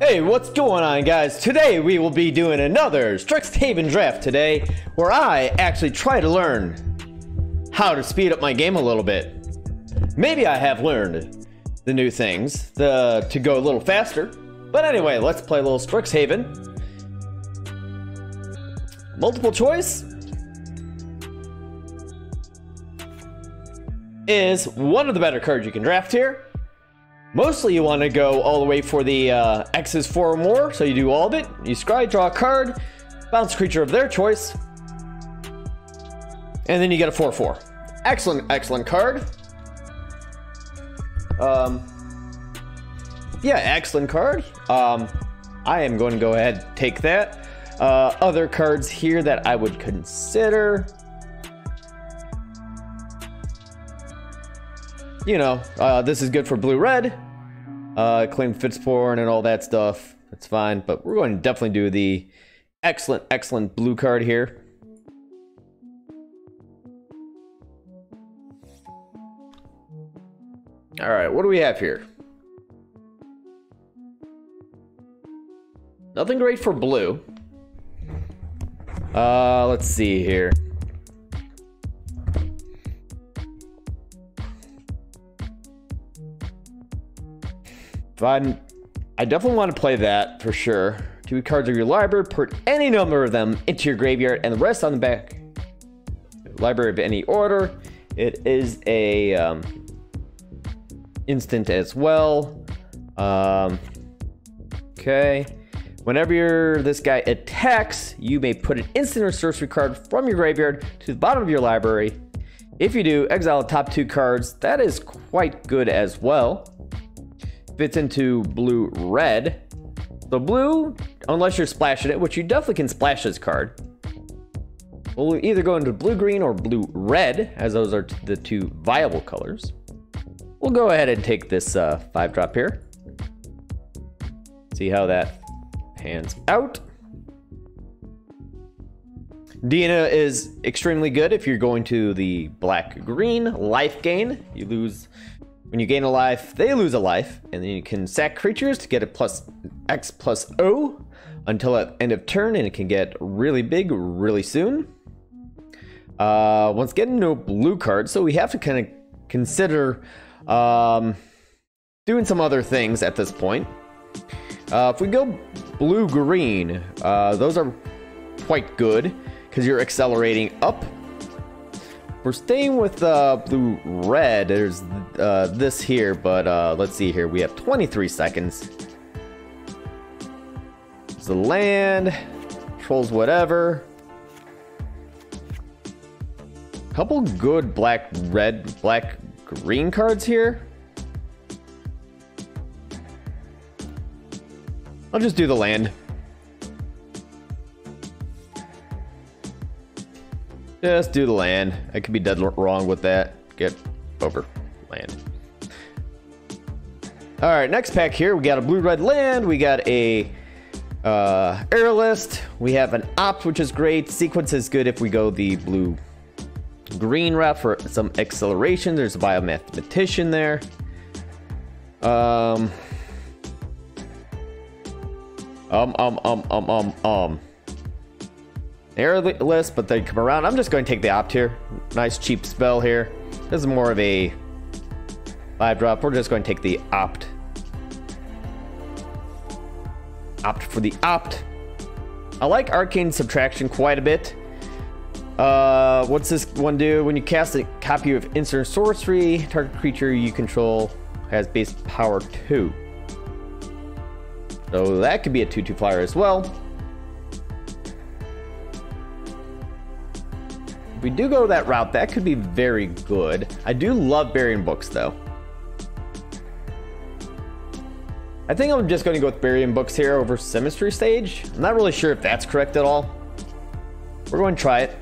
Hey, what's going on, guys? Today we will be doing another Strixhaven draft today, where I actually try to learn how to speed up my game a little bit. Maybe I have learned the new things to go a little faster. But anyway, let's play a little Strixhaven. Multiple choice is one of the better cards you can draft here. Mostly you want to go all the way for the X's 4 or more, so you do all of it. You scry, draw a card, bounce a creature of their choice, and then you get a 4/4. Excellent, excellent card. Yeah, excellent card. I am going to go ahead and take that. Other cards here that I would consider... You know, this is good for blue-red. Claim Fitzporn and all that stuff. That's fine, but we're going to definitely do the excellent, excellent blue card here. All right, what do we have here? Nothing great for blue. Let's see here. I definitely want to play that for sure. 2 cards of your library, put any number of them into your graveyard and the rest on the back. Library of any order. It is a instant as well. Okay. Whenever this guy attacks, you may put an instant or sorcery card from your graveyard to the bottom of your library. If you do, exile the top 2 cards. That is quite good as well. Fits into blue-red. So blue, unless you're splashing it, which you definitely can splash this card, will either go into blue-green or blue-red, as those are the 2 viable colors. We'll go ahead and take this 5-drop here. See how that pans out. Dina is extremely good if you're going to the black-green. Life gain, you lose... When you gain a life, they lose a life, and then you can sack creatures to get a +X + 0 until at end of turn, and it can get really big really soon. Once again, no blue card, so we have to kind of consider doing some other things at this point. If we go blue-green, those are quite good because you're accelerating up. We're staying with blue-red. There's this here, but let's see here. We have 23 seconds. It's the land. Controls whatever. Couple good black-red, black-green cards here. I'll just do the land. Just do the land. I could be dead wrong with that. Get over. Land. Alright, next pack here. We got a blue-red land. We got a Aerialist. We have an Opt, which is great. Sequence is good if we go the blue-green route for some acceleration. There's a biomathematician there. Aerialist, but they come around. I'm just going to take the Opt here. Nice cheap spell here. This is more of a 5-drop. We're just going to take the Opt. Opt for the Opt. I like Arcane Subtraction quite a bit. What's this one do? When you cast a copy of instant sorcery, target creature you control has base power 2. So that could be a 2/2 flyer as well. If we do go that route, that could be very good. I do love Burying Books, though. I think I'm just going to go with Burying Books here over Symmetry Stage. I'm not really sure if that's correct at all. We're going to try it.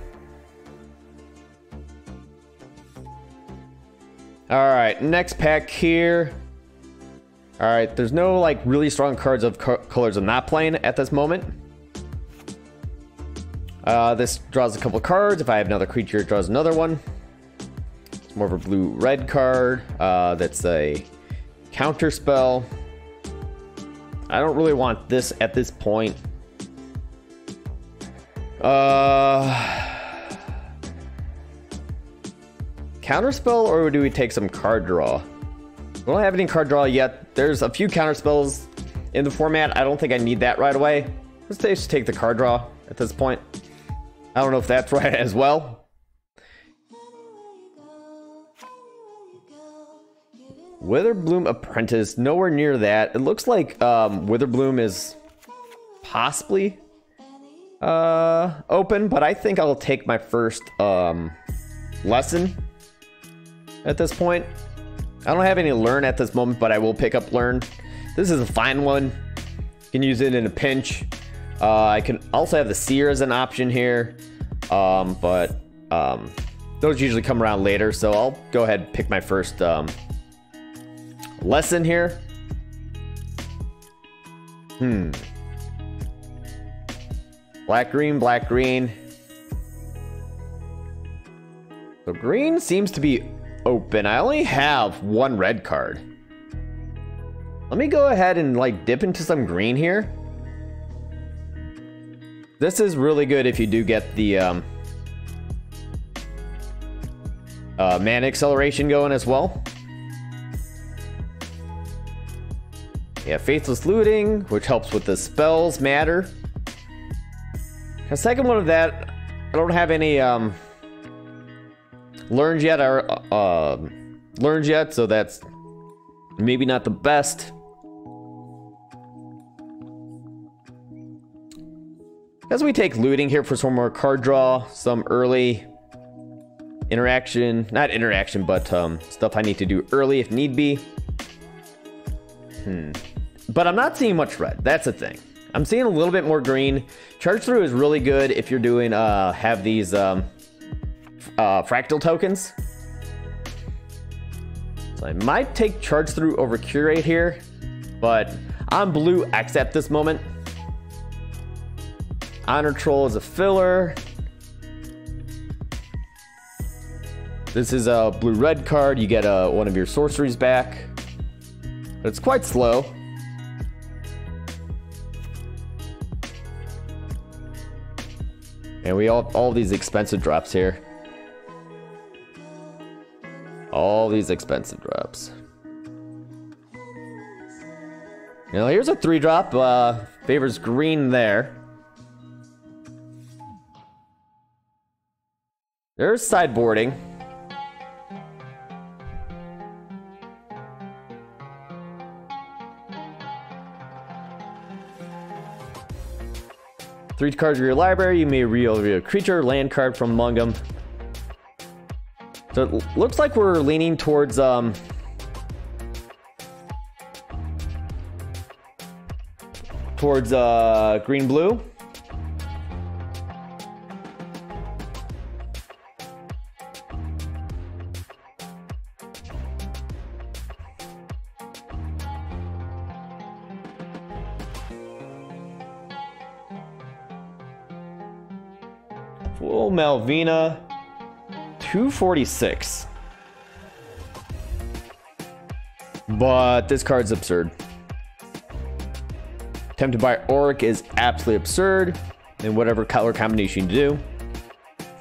Alright, next pack here. Alright, there's no like really strong cards of colors I'm not playing at this moment. This draws a couple cards. If I have another creature, it draws another one. It's more of a blue-red card. That's a Counterspell. I don't really want this at this point. Counterspell, or do we take some card draw? We don't have any card draw yet. There's a few counterspells in the format. I don't think I need that right away. Let's just take the card draw at this point. I don't know if that's right as well. Witherbloom Apprentice, nowhere near that. It looks like Witherbloom is possibly open, but I think I'll take my first lesson at this point. I don't have any learn at this moment, but I will pick up learn. This is a fine one. You can use it in a pinch. I can also have the seer as an option here, but those usually come around later, so I'll go ahead and pick my first lesson here. Black, green, black, green. So green seems to be open. I only have one red card. Let me go ahead and like dip into some green here. This is really good if you do get the mana acceleration going as well. Yeah, Faithless Looting, which helps with the spells matter. The second one of that, I don't have any learns yet, or learns yet, so that's maybe not the best. As we take looting here for some more card draw, some early interaction, not interaction, but stuff I need to do early if need be. But I'm not seeing much red. That's the thing. I'm seeing a little bit more green. Charge through is really good if you're doing have these fractal tokens. So I might take charge through over curate here, but I'm blue X at this moment. Honor Troll is a filler. This is a blue red card. You get one of your sorceries back. It's quite slow. And we all these expensive drops here. All these expensive drops. Now here's a 3-drop. Favors green there. There's sideboarding. Three cards of your library, you may reveal a creature, land card from among them. So it looks like we're leaning towards green blue. Full Malvina, 246. But this card's absurd. Tempted by Auric is absolutely absurd in whatever color combination you do.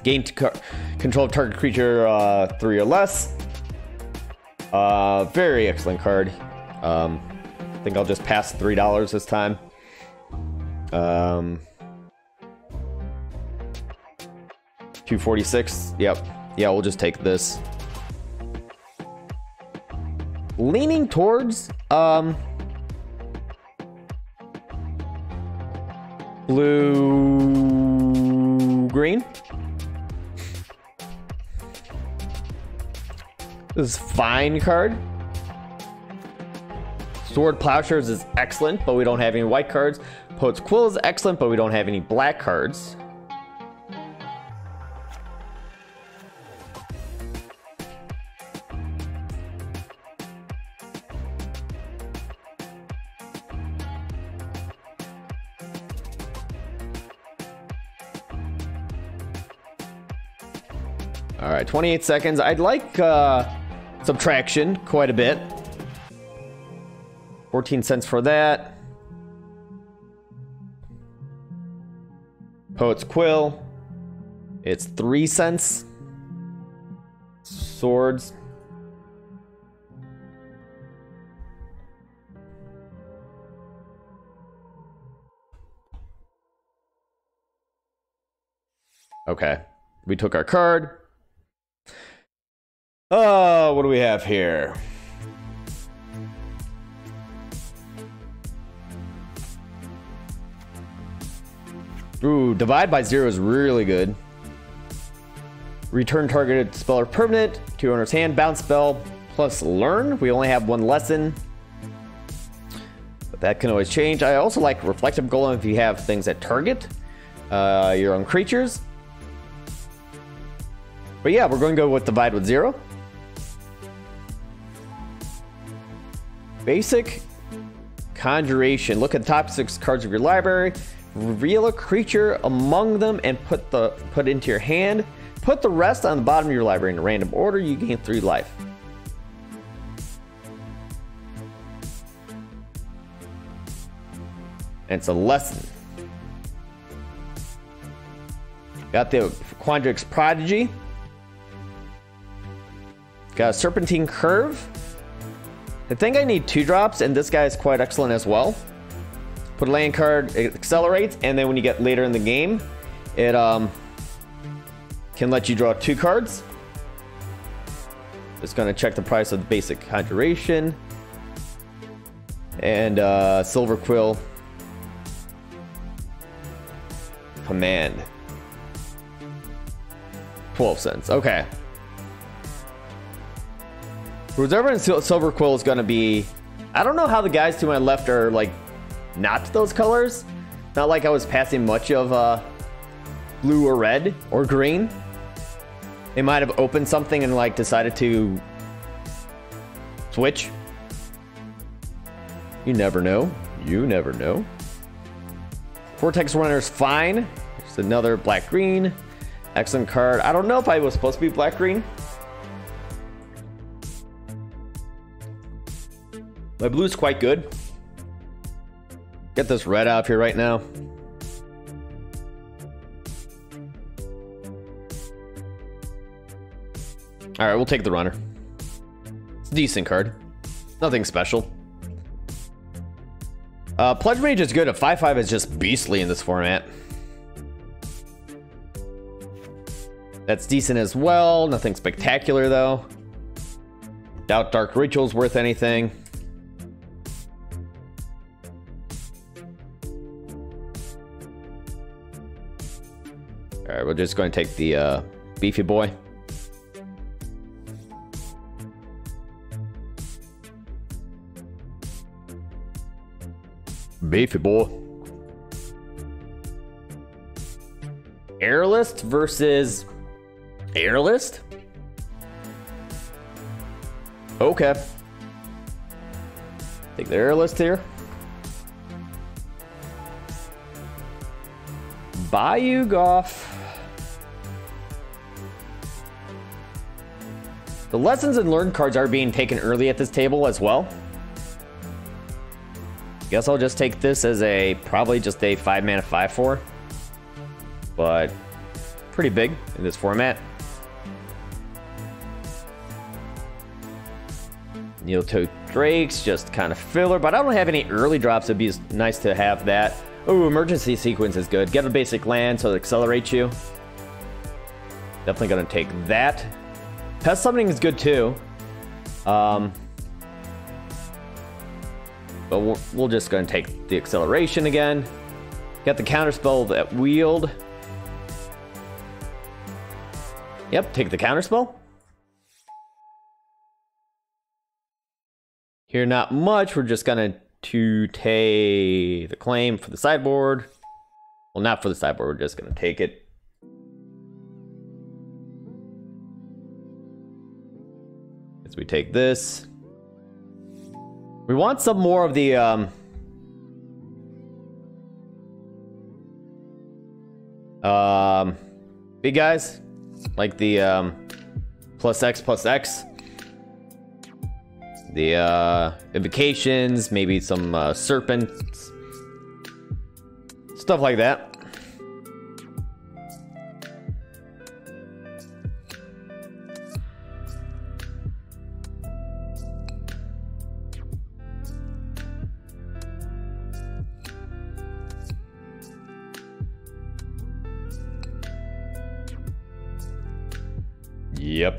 Gain control of target creature 3 or less. Very excellent card. I think I'll just pass $3 this time. $246. Yep. Yeah, we'll just take this. Leaning towards blue green. This is fine card. Sword Plowshares is excellent, but we don't have any white cards. Poet's Quill is excellent, but we don't have any black cards. All right, 28 seconds. I'd like subtraction quite a bit. 14 cents for that. Poet's Quill. It's 3 cents. Swords. Okay. We took our card. Oh, what do we have here? Ooh, divide by zero is really good. Return targeted spell or permanent to owner's hand. Bounce spell plus learn. We only have one lesson, but that can always change. I also like reflective golem if you have things that target your own creatures. But yeah, we're going to go with divide with zero. Basic conjuration. Look at the top 6 cards of your library. Reveal a creature among them and put into your hand. Put the rest on the bottom of your library in a random order. You gain 3 life. And it's a lesson. Got the Quandrix Prodigy. Got a Serpentine Curve. I think I need 2 drops, and this guy is quite excellent as well. Put a land card, it accelerates, and then when you get later in the game, it can let you draw 2 cards. Just gonna check the price of the basic conjuration. And Silver Quill Command. 12 cents, okay. Reserver and Silver Quill is gonna be, I don't know how the guys to my left are like not those colors. Not like I was passing much of blue or red or green. They might have opened something and like decided to switch. You never know. You never know. Vortex Runner is fine. It's another black green. Excellent card. I don't know if I was supposed to be black green. My blue is quite good. Get this red out of here right now. All right, we'll take the runner. It's a decent card. Nothing special. Pledge Rage is good. A 5/5 is just beastly in this format. That's decent as well. Nothing spectacular though. Doubt Dark Ritual's worth anything. All right, we're just going to take the beefy boy. Beefy boy. Aerialist versus Aerialist? Okay. Take the Aerialist here. Bayou Golf. The lessons and learn cards are being taken early at this table as well. Guess I'll just take this as a probably just a 5-mana 5/4, but pretty big in this format. Neotok Drakes, just kind of filler, but I don't have any early drops. It'd be nice to have that. Oh, emergency sequence is good. Get a basic land so it accelerates you. Definitely gonna take that. Pest Summoning is good too. But we're just going to take the acceleration again. Got the counterspell that wield. Yep, take the counterspell. Here, not much. We're just going to take the claim for the sideboard. Well, not for the sideboard. We're just going to take it. As we take this. We want some more of the, big guys, like the, +X+X. The, invocations, maybe some, serpents. Stuff like that. Yep.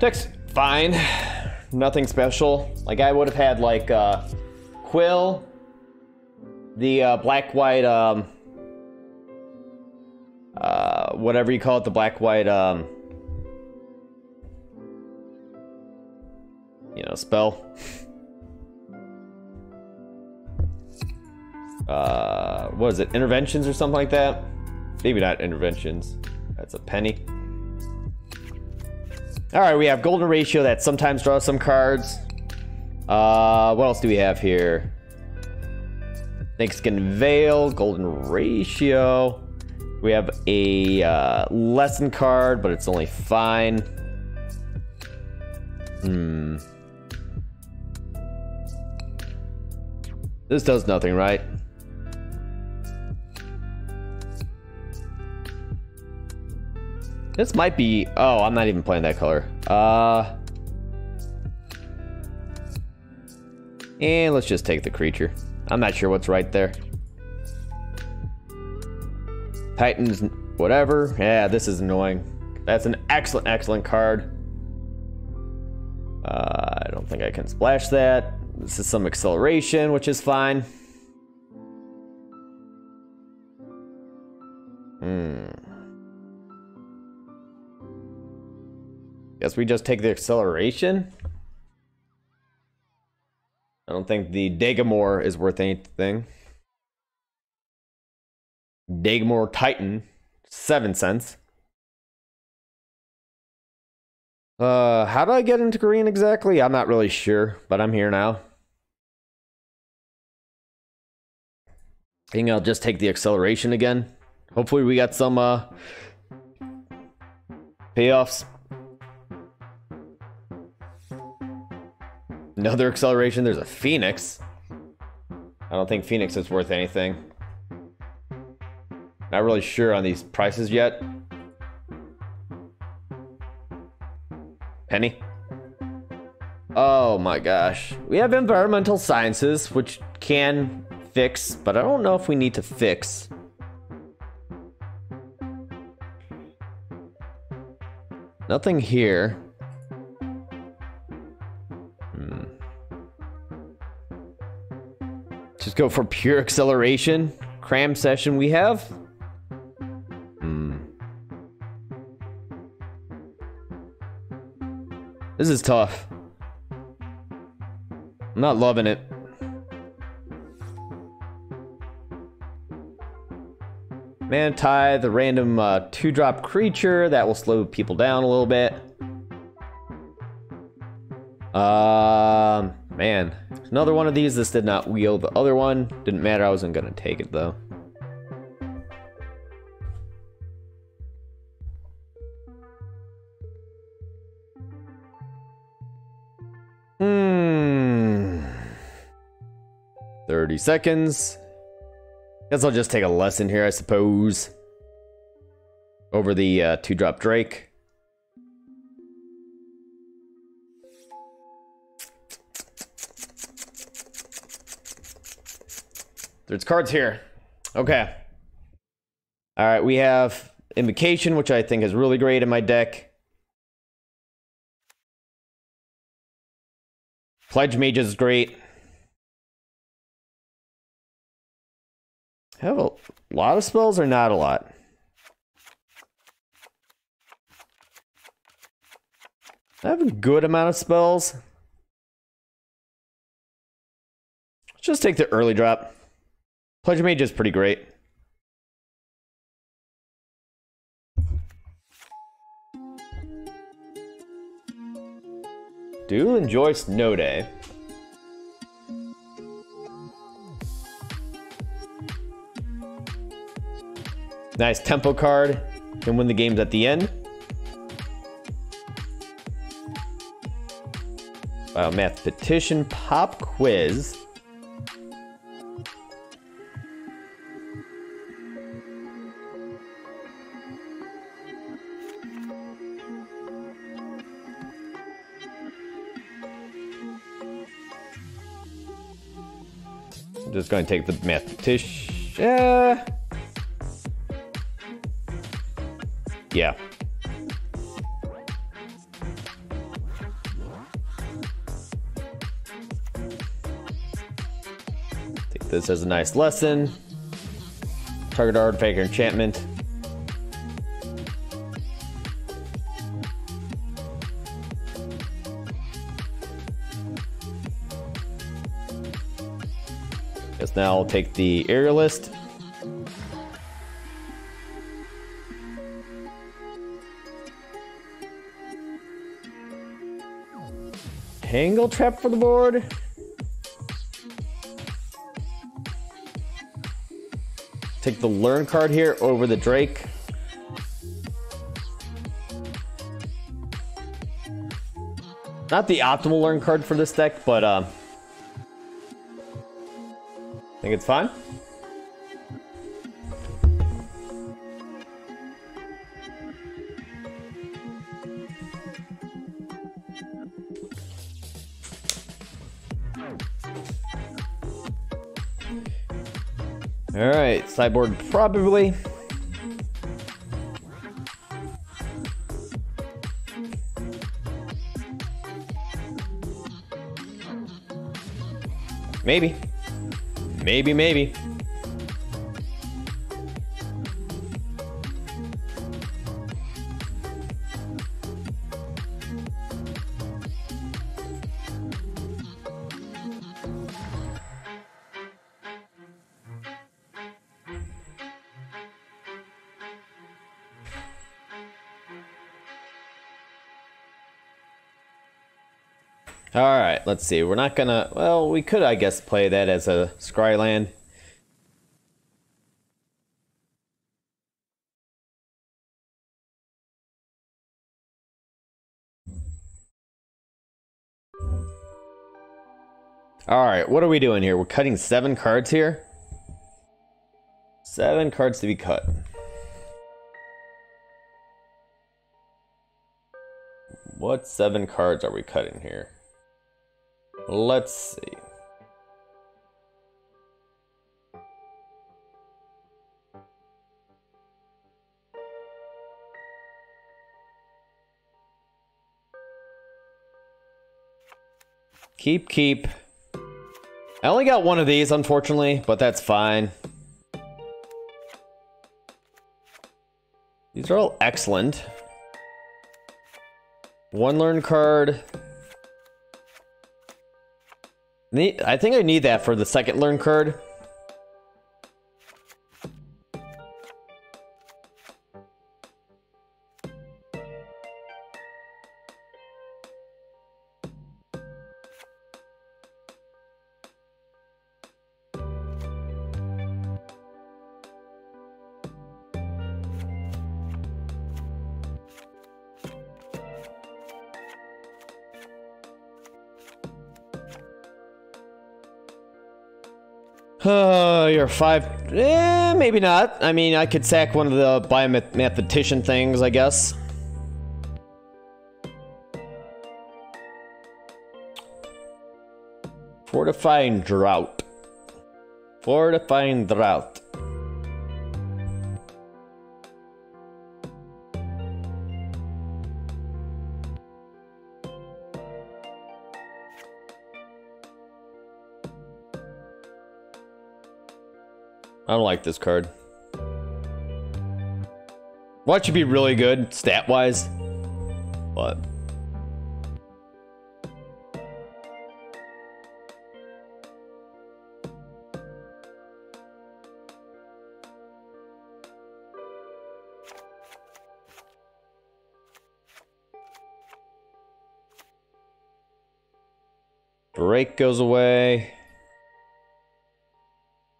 Text, fine. Nothing special. Like, I would have had, like, Quill, the black-white, whatever you call it, the black-white, you know, spell. What is it? Interventions or something like that? Maybe not interventions. That's a penny. Alright, we have golden ratio that sometimes draws some cards. What else do we have here? Snakeskin Veil, golden ratio. We have a lesson card, but it's only fine. This does nothing, right? This might be... Oh, I'm not even playing that color. And let's just take the creature. I'm not sure what's right there. Titans, whatever. Yeah, this is annoying. That's an excellent, excellent card. I don't think I can splash that. This is some acceleration, which is fine. Guess we just take the acceleration. I don't think the Dagamore is worth anything. Dagamore Titan, 7 cents. How do I get into green exactly? I'm not really sure, but I'm here now. I think I'll just take the acceleration again. Hopefully we got some payoffs. Another acceleration. There's a Phoenix. I don't think Phoenix is worth anything. Not really sure on these prices yet. Penny. Oh my gosh. We have environmental sciences, which can fix, but I don't know if we need to fix. Nothing here. Just go for pure acceleration. Cram session we have. This is tough. I'm not loving it. Manti, the random 2-drop creature that will slow people down a little bit. Man. Another one of these. This did not wield the other one. Didn't matter. I wasn't going to take it, though. Hmm. 30 seconds. Guess I'll just take a lesson here, I suppose. Over the 2-drop Drake. There's cards here. Okay. All right, we have Invocation, which I think is really great in my deck. Pledge Mage is great. I have a lot of spells or not a lot? I have a good amount of spells. Let's just take the early drop. Pledge Mage is pretty great. Do enjoy Snow Day. Nice tempo card. Can win the games at the end. Math petition pop quiz. Just going to take the math petition. Yeah. Take this as a nice lesson. Target artifact or enchantment. Guess now I'll take the Aerialist. Tangle trap for the board. Take the learn card here over the Drake. Not the optimal learn card for this deck, but I think it's fine. All right, sideboard probably. Maybe. Maybe, maybe. Alright, let's see. We're not gonna... Well, we could, I guess, play that as a Scryland. Alright, what are we doing here? We're cutting 7 cards here. 7 cards to be cut. What 7 cards are we cutting here? Let's see. Keep. I only got one of these, unfortunately, but that's fine. These are all excellent. One learned card. I think I need that for the second learn card. You're 5. Maybe not. I mean, I could sack one of the biomathematician things, I guess. Fortifying drought. Fortifying drought. I don't like this card. Well, it should be really good, stat-wise. But... Drake goes away.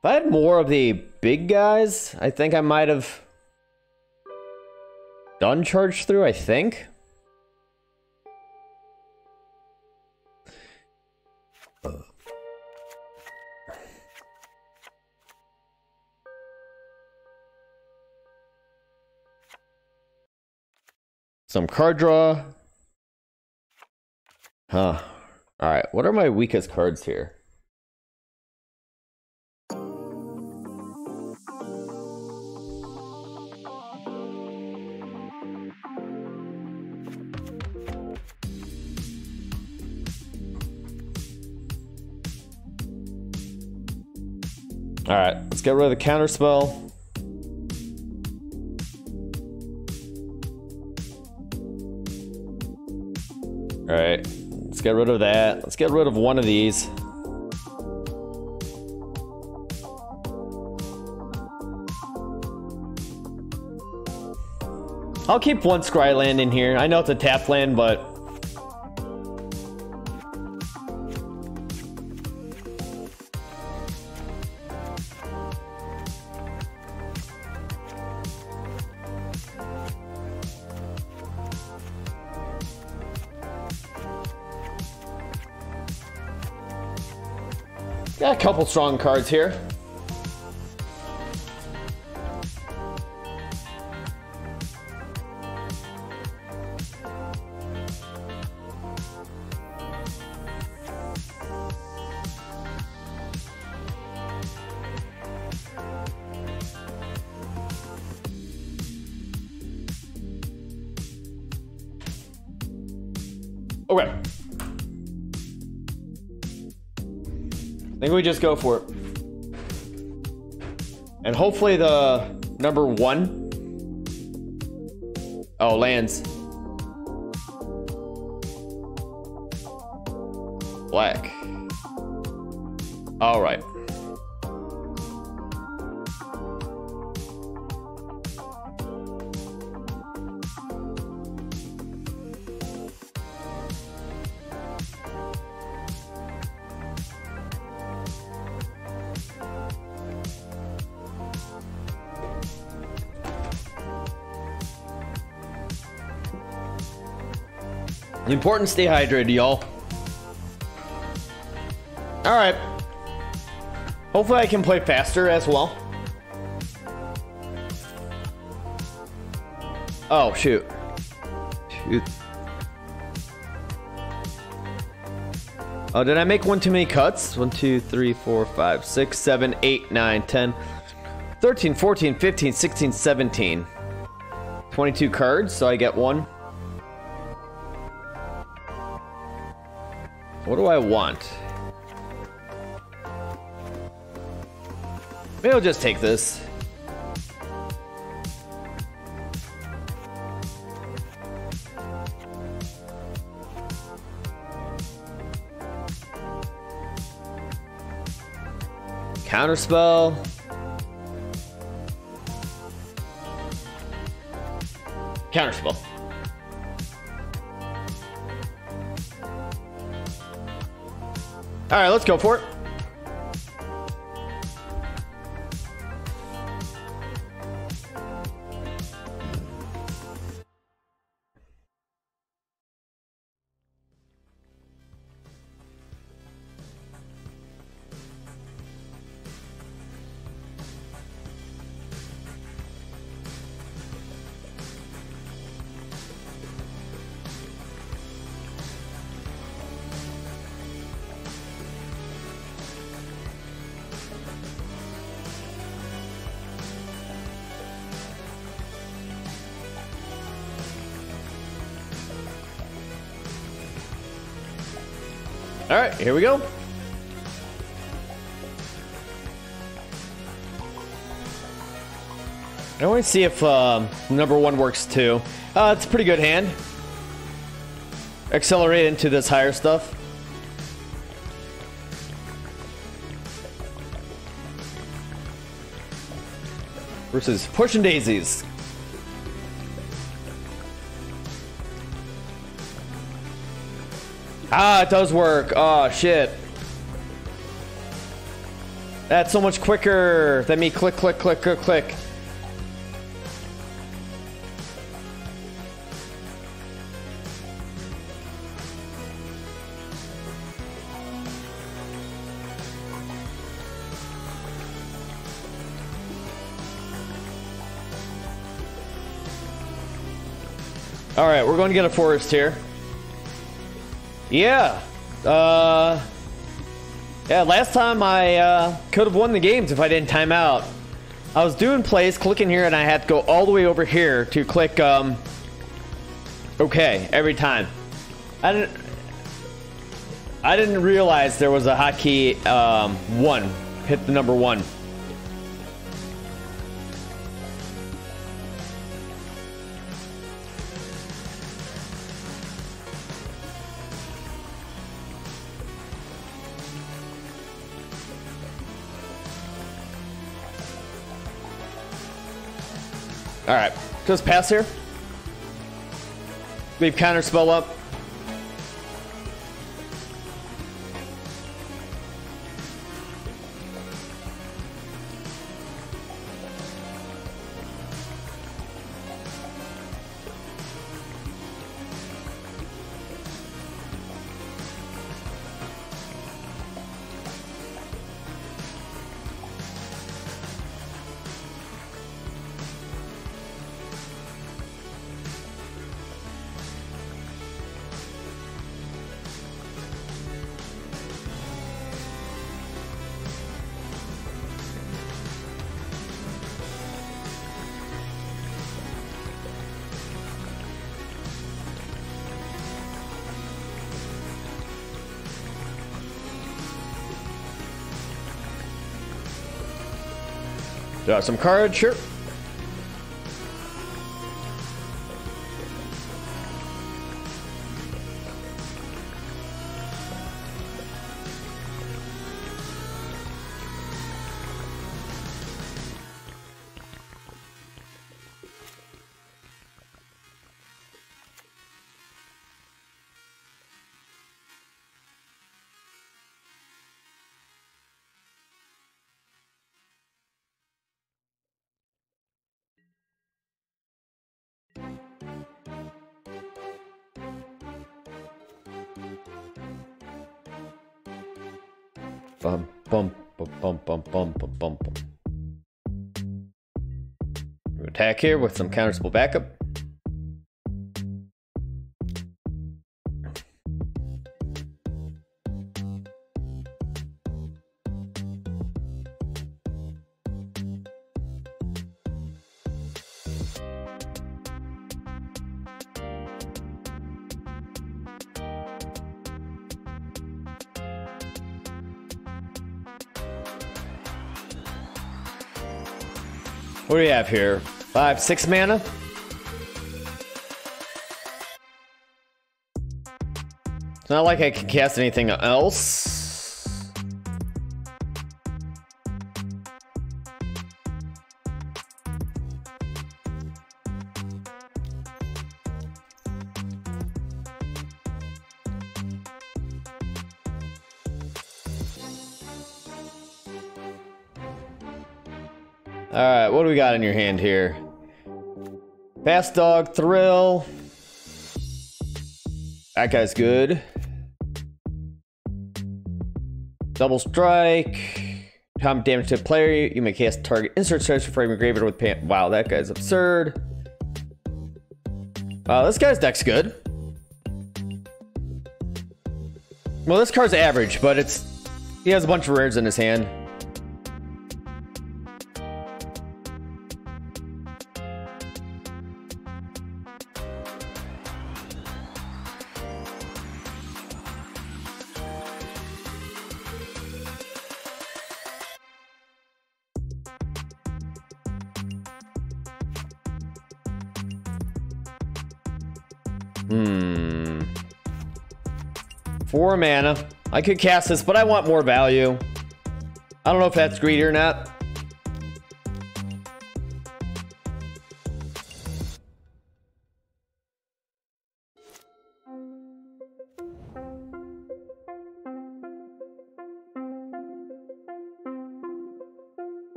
If I had more of the big guys, I think I might have done charge through, I think. Some card draw. Huh. Alright, what are my weakest cards here? All right, let's get rid of the counterspell. All right, let's get rid of that. Let's get rid of one of these. I'll keep one Scryland in here. I know it's a tap land, but... got a couple strong cards here. We just go for it, and hopefully the number one lands black. All right, important, stay hydrated, y'all. All right. Hopefully I can play faster as well. Oh, shoot. Oh, did I make one too many cuts? 1, 2, 3, 4, 5, 6, 7, 8, 9, 10, 13, 14, 15, 16, 17. 22 cards, so I get one. What do I want? Maybe I'll just take this. Counterspell. Counterspell. All right, let's go for it. All right, here we go. I want to see if number one works too. It's a pretty good hand. Accelerate into this higher stuff. Versus pushing daisies. Ah, it does work. Oh, shit. That's so much quicker than me click. All right, we're going to get a forest here. Yeah, last time I could have won the games if I didn't time out. I was doing plays, clicking here, and I had to go all the way over here to click okay every time. I didn't realize there was a hotkey one, hit the number one. Alright, just pass here. Leave Counterspell up. Draw some cards, sure. Bum, bum, bum, bum, bum, bum, bum, bum, bum. We attack here with some Counterspell backup. What do we have here? 5, 6 mana? It's not like I can cast anything else. Alright, what do we got in your hand here? Fast Dog, Thrill. That guy's good. Double Strike. Time damage to the player. You may cast target insert search for your graveyard with pan. Wow, that guy's absurd. Wow, this guy's deck's good. Well, this card's average, but it's... He has a bunch of rares in his hand. Hmm. 4 mana. I could cast this, but I want more value. I don't know if that's greedy or not.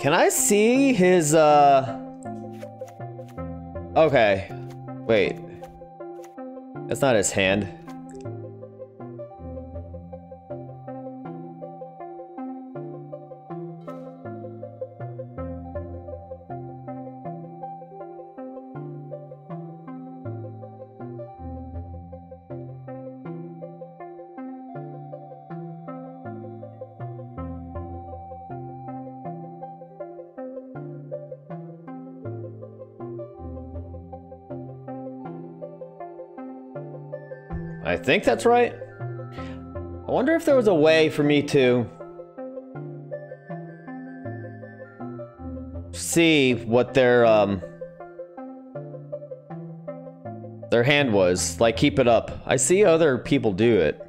Can I see his, okay. Wait. That's not his hand. I think that's right. I wonder if there was a way for me to... see what their hand was. Like, keep it up. I see other people do it.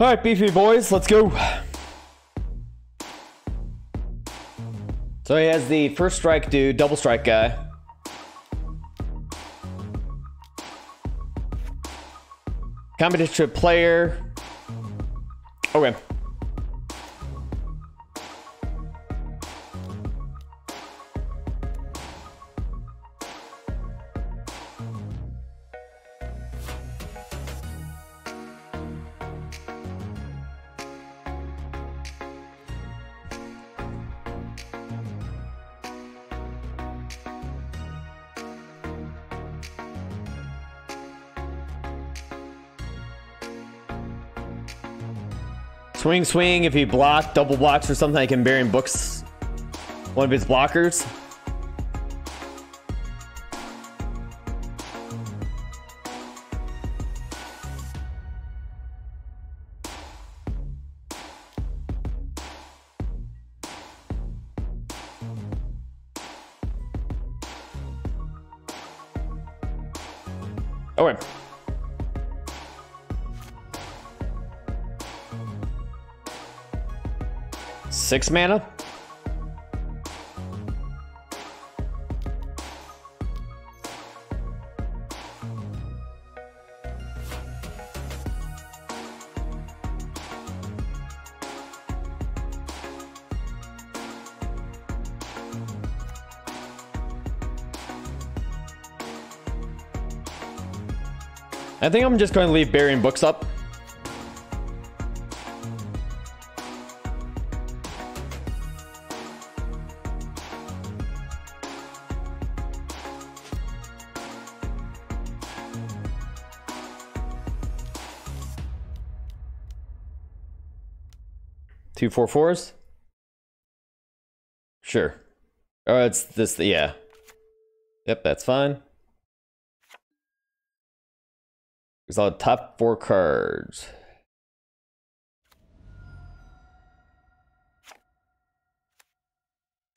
Alright, beefy boys, let's go. So he has the first strike dude, double strike guy. Competition player. Okay. Swing, swing. If he block, double blocks or something, I can bury in books one of his blockers. Okay. Six mana. I think I'm just going to leave Burying Books up. Two 4/4s? Sure. Oh, it's this, yeah. Yep, that's fine. It's all the top 4 cards.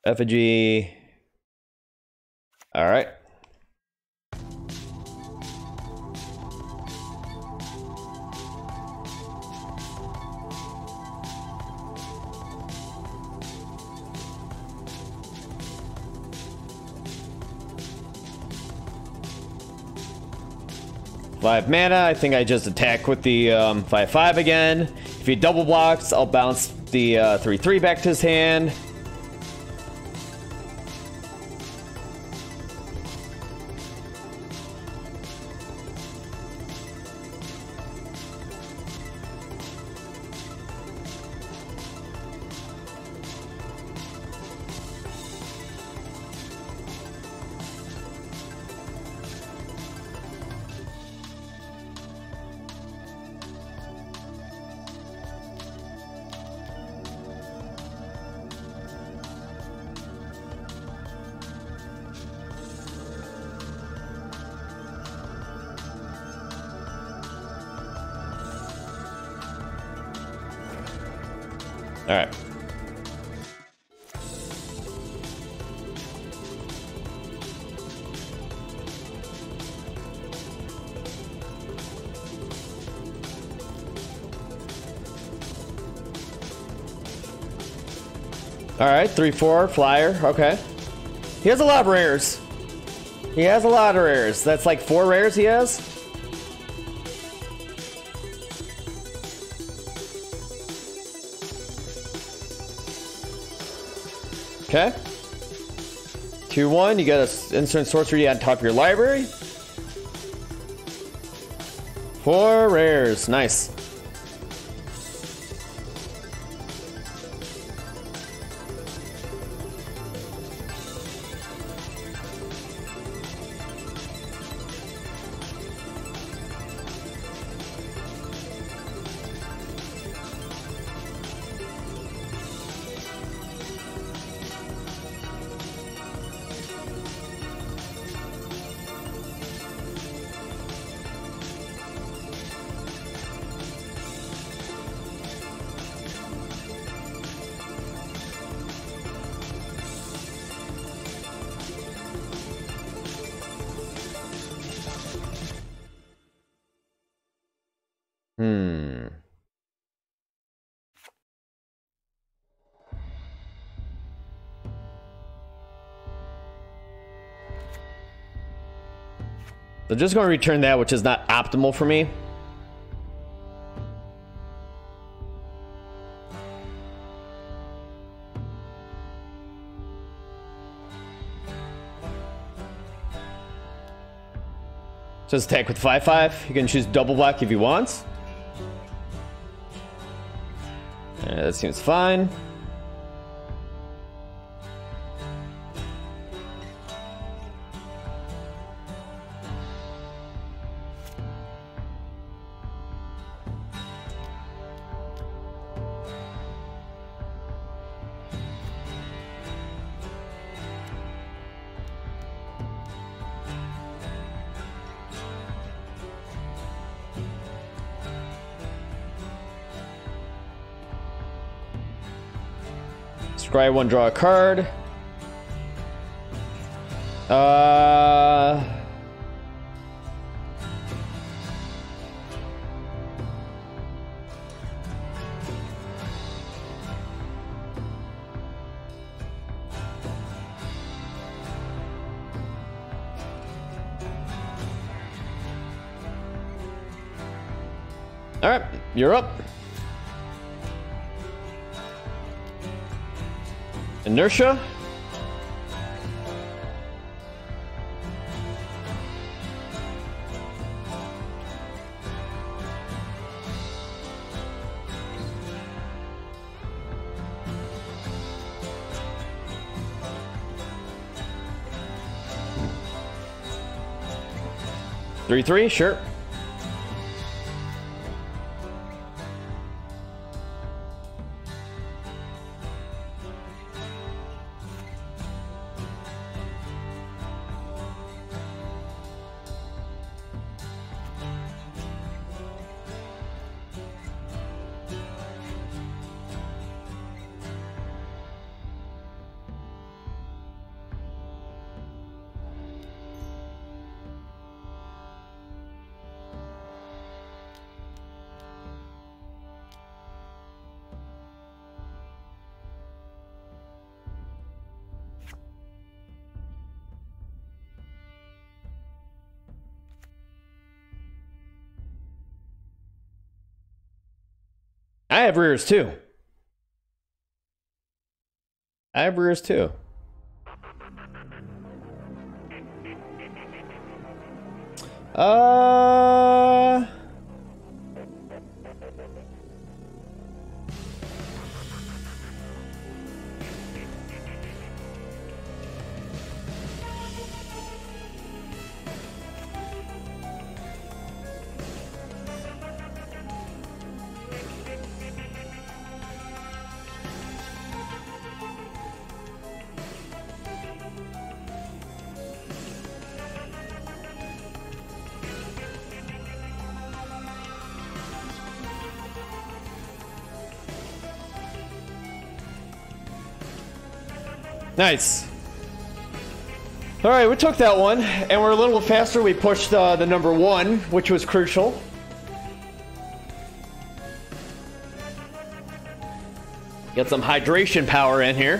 Effigy. All right. Five mana, I think I just attack with the 5/5 again. If he double blocks, I'll bounce the 3/3 back to his hand. All right. All right, 3/4 flyer. Okay. He has a lot of rares. He has a lot of rares. That's like 4 rares he has. Okay. 2/1, you got an instant sorcery on top of your library. 4 rares, nice. So just going to return that, which is not optimal for me. So let's attack with 5/5. You can choose double block if you want. Yeah, that seems fine. Scry one, draw a card. All right, you're up. Inertia. Three, sure. I have rears too. Nice. All right, we took that one, and we're a little faster. We pushed the number one, which was crucial. Got some hydration power in here.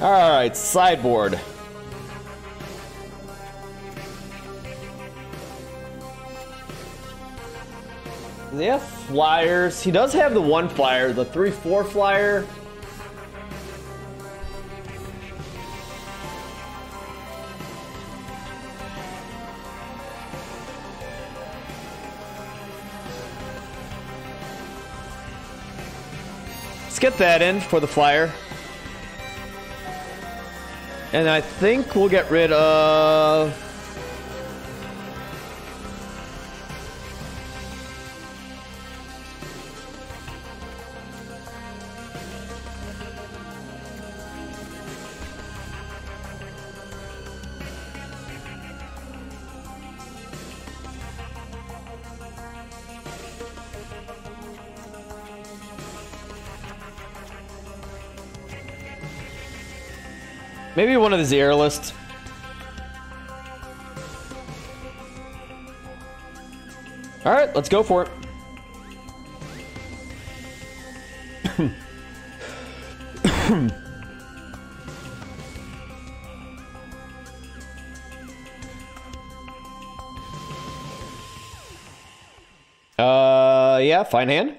All right, sideboard. Yeah, flyers. He does have the one flyer, the 3/4 flyer. Let's get that in for the flyer. And I think we'll get rid of... Maybe one of these Aerialists. All right, let's go for it. Yeah, fine hand.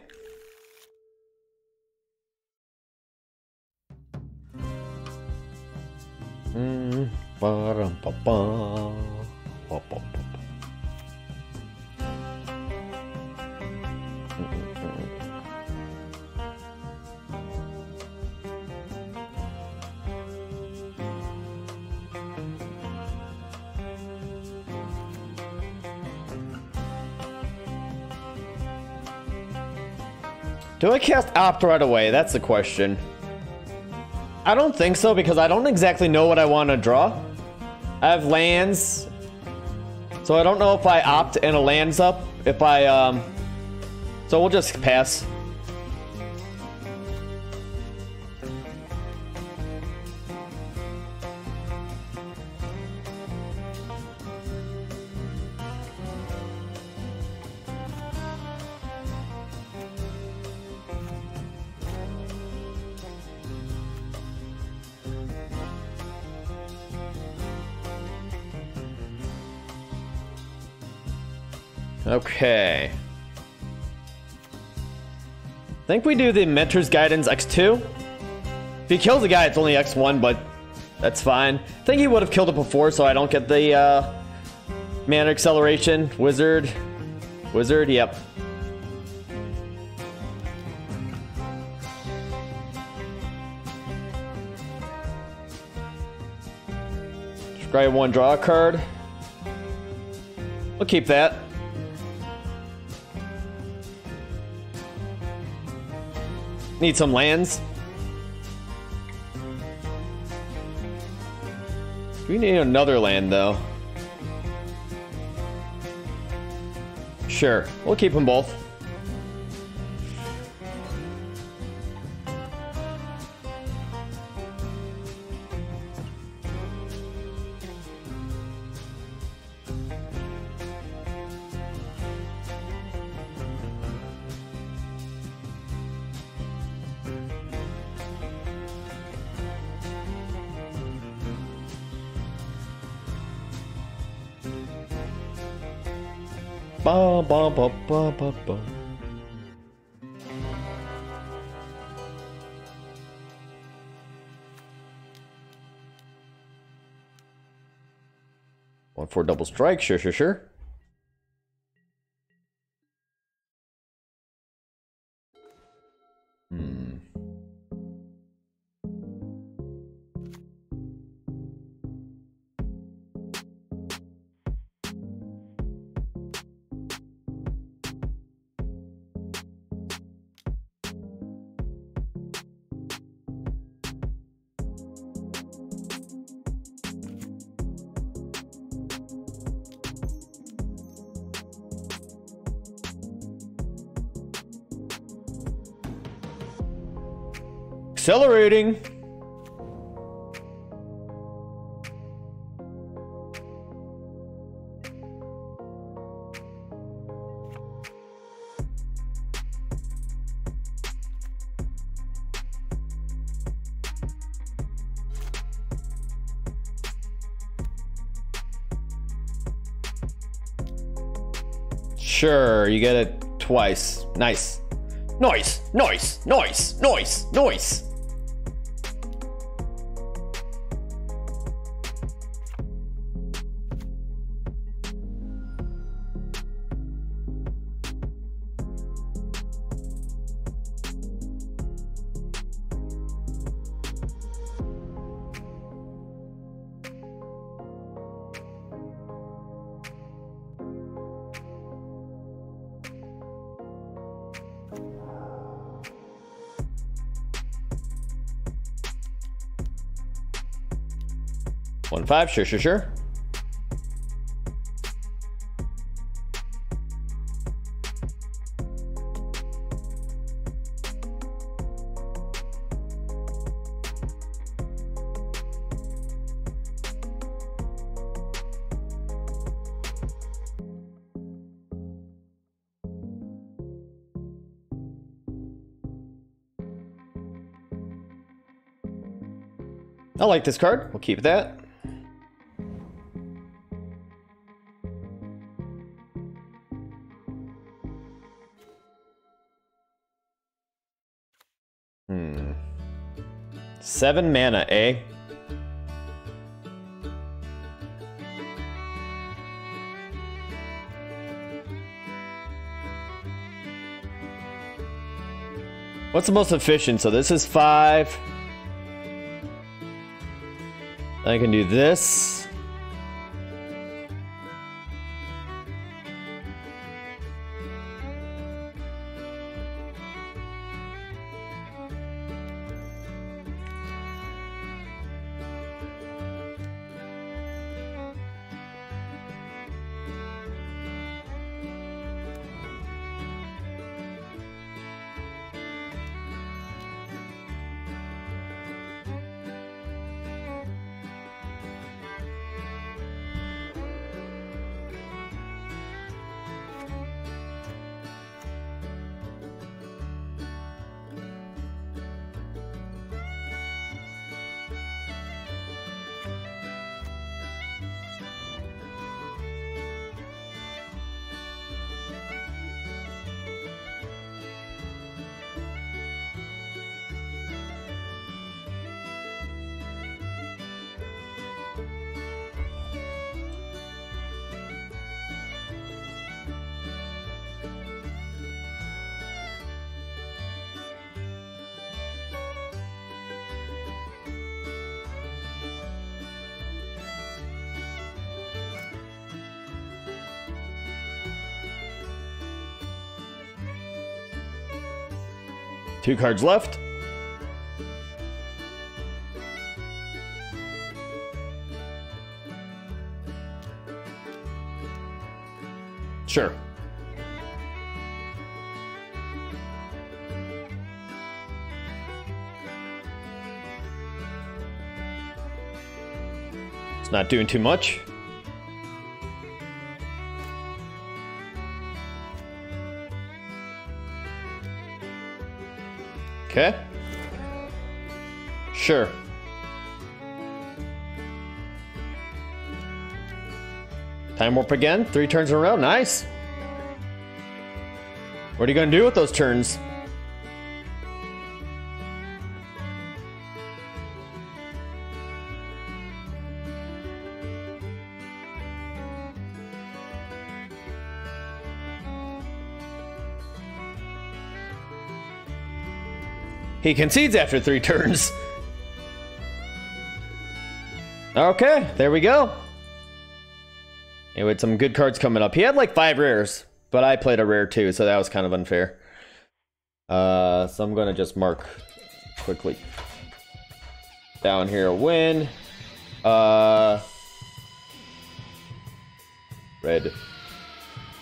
Do I cast Opt right away? That's the question. I don't think so, because I don't exactly know what I want to draw. I have lands, so I don't know if I opt and a land's up. If I, so we'll just pass. Okay. I think we do the Mentor's Guidance X2. If he kills the guy, it's only X1, but that's fine. I think he would have killed it before, so I don't get the mana acceleration. Wizard. Wizard, yep. Scry one, draw a card. We'll keep that. Need some lands. We need another land, though. Sure, we'll keep them both. One for double strike, sure, sure, sure. Accelerating. Sure, you get it twice. Nice. Nice, nice, nice, nice, nice. Five, sure, sure, sure. I like this card. We'll keep that. Hmm. 7 mana, eh? What's the most efficient? So this is 5. I can do this. Two cards left. Sure. It's not doing too much. Okay. Sure. Time warp again. 3 turns in a row. Nice. What are you going to do with those turns? He concedes after 3 turns. Okay, there we go. Anyway, had some good cards coming up. He had like 5 rares, but I played a rare too, so that was kind of unfair. So I'm going to just mark quickly. Down here, win. Red,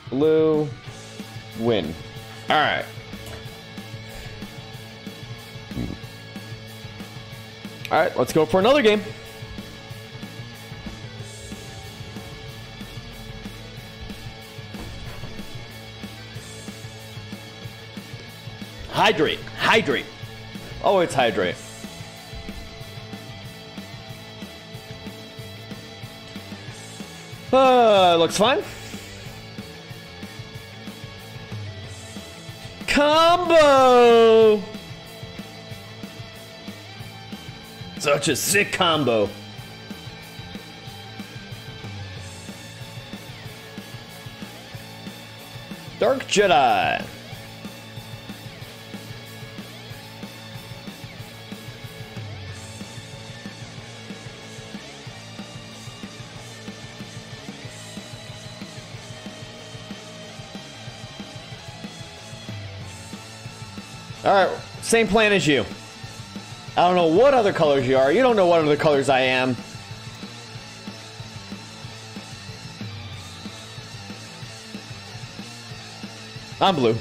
blue, win. All right. All right, let's go for another game. Hydrate, hydrate. Oh, it's hydrate. Looks fine. Combo. Such a sick combo. Dark Jedi. All right, same plan as you. I don't know what other colors you are. You don't know what other colors I am. I'm blue.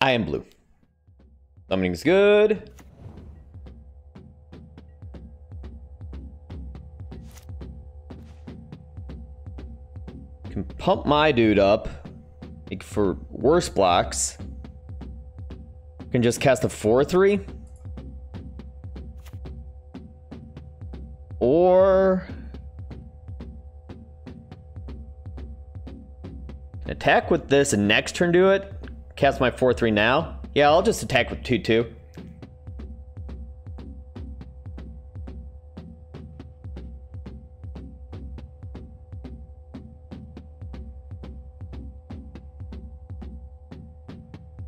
I am blue. Summoning's good. pump my dude up for worse blocks. You can just cast a 4/3. Or attack with this and next turn do it. Cast my 4/3 now. Yeah, I'll just attack with 2/2.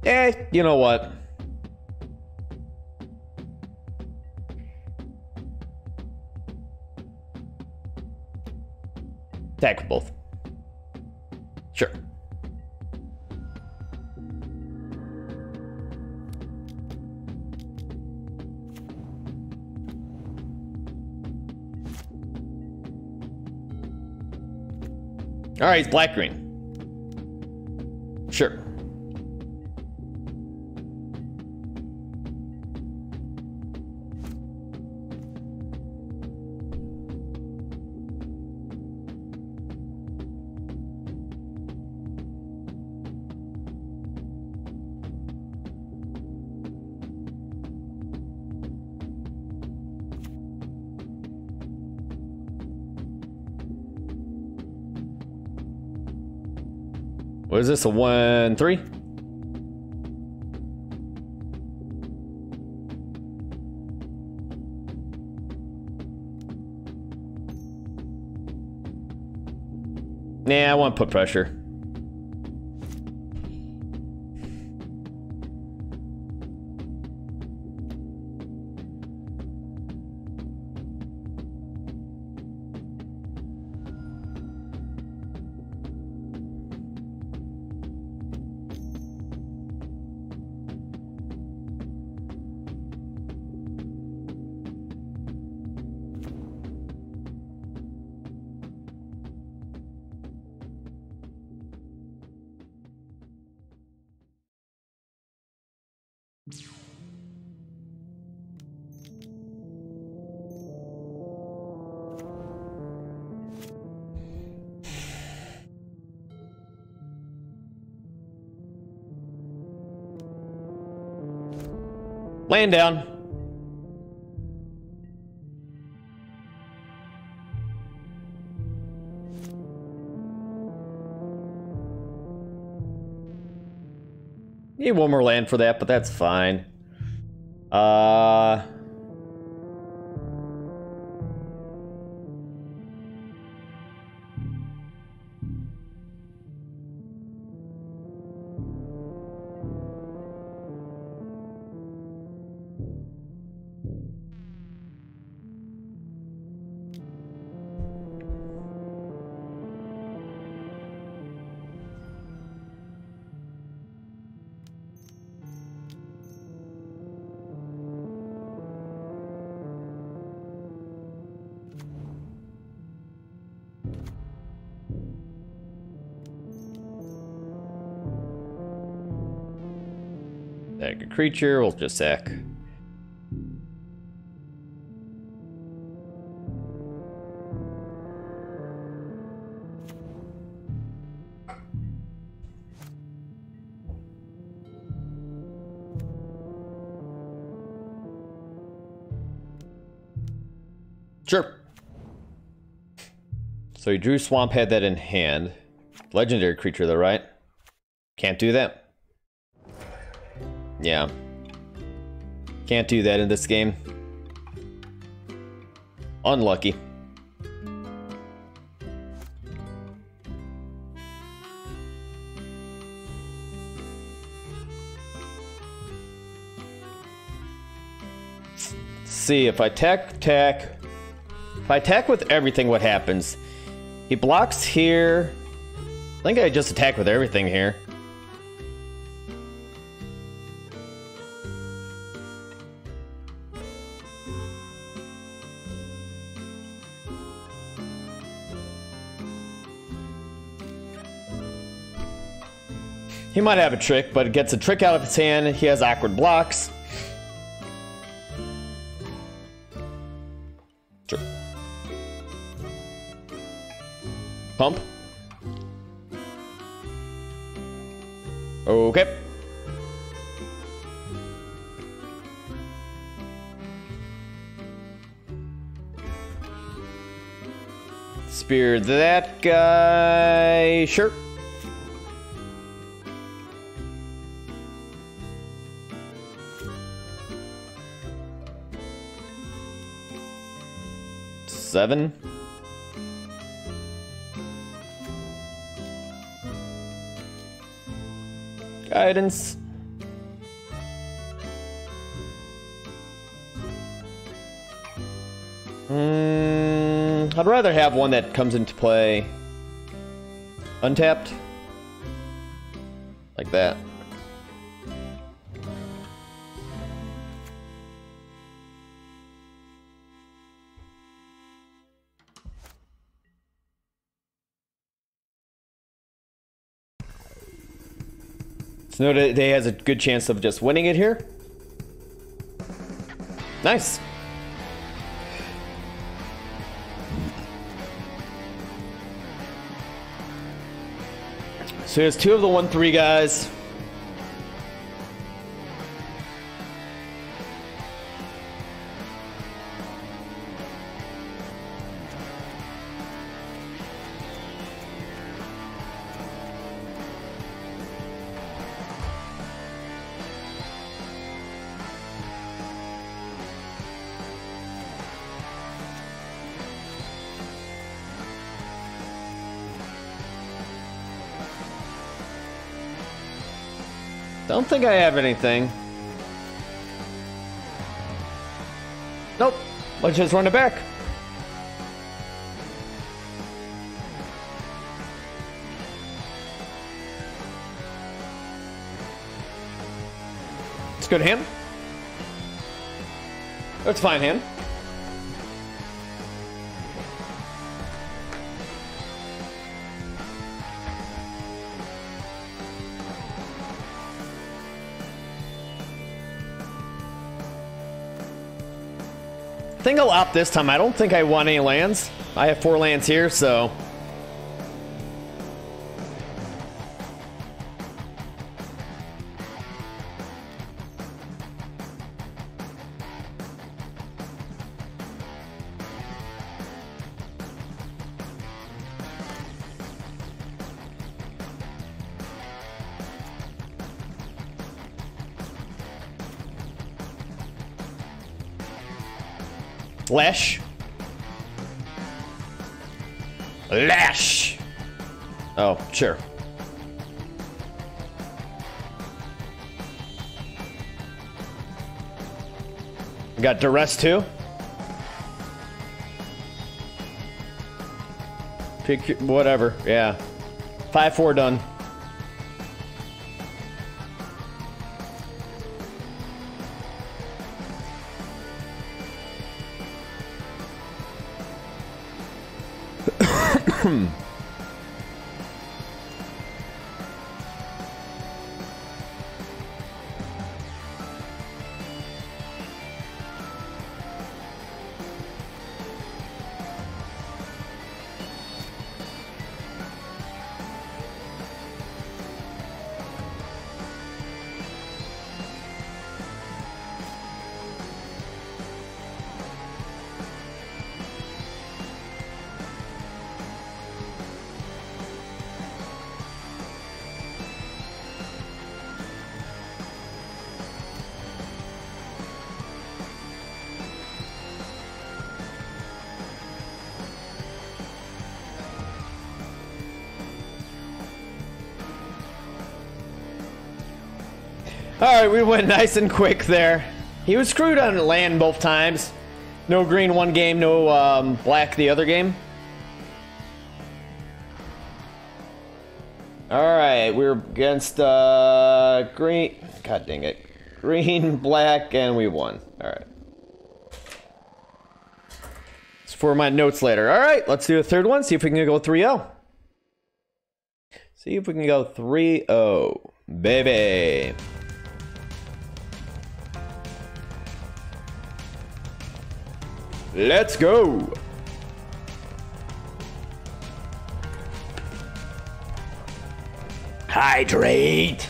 Eh, you know what? Attack with both. Sure. All right, it's black-green. Sure. What is this, a 1/3? Nah, I want to put pressure. Laying down. Need one more land for that, but that's fine. Sack a creature, we'll just sack. Sure. So he drew Swamp, had that in hand. Legendary creature though, right? Can't do that. Yeah. Can't do that in this game. Unlucky. Let's see, if I attack. If I attack with everything, what happens? He blocks here. I think I just attack with everything here. He might have a trick, but it gets a trick out of his hand. He has awkward blocks. Sure. Pump. Okay. Spear that guy. Sure. Seven. Guidance. I'd rather have one that comes into play untapped. Like that. Snow Day has a good chance of just winning it here. Nice. So there's two of the 1-3 guys. Don't think I have anything. Nope. Let's just run it back. It's a good hand. It's a fine hand. I think I'll opt this time. I don't think I want any lands. I have 4 lands here, so... Lash. Lash. Oh, sure. We got duress too. Pick your, whatever. Yeah. 5-4 done. Alright, we went nice and quick there. He was screwed on land both times. No green one game, no black the other game. Alright, we're against green. God dang it. Green, black, and we won. Alright. It's for my notes later. Alright, let's do a third one. See if we can go 3-0. See if we can go 3-0. Baby. Let's go! Hydrate!